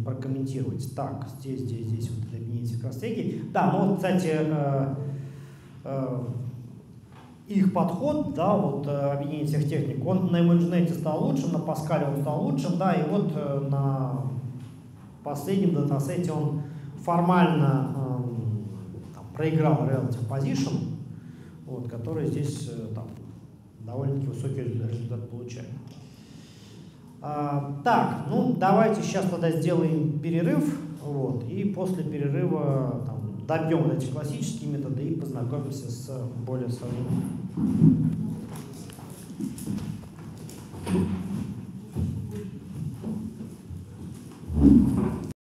прокомментировать? Так, здесь вот это объединение кросс-теги. Да, ну вот, кстати, их подход, да, вот объединение всех техник, он на ImageNet стал лучше, на Паскале он стал лучше, да, и вот на последнем датасете он формально там, проиграл Relative Position, вот, который здесь довольно-таки высокий результат получает. Так, ну давайте сейчас тогда сделаем перерыв, вот, и после перерыва добьем вот эти классические методы и познакомимся с более современными.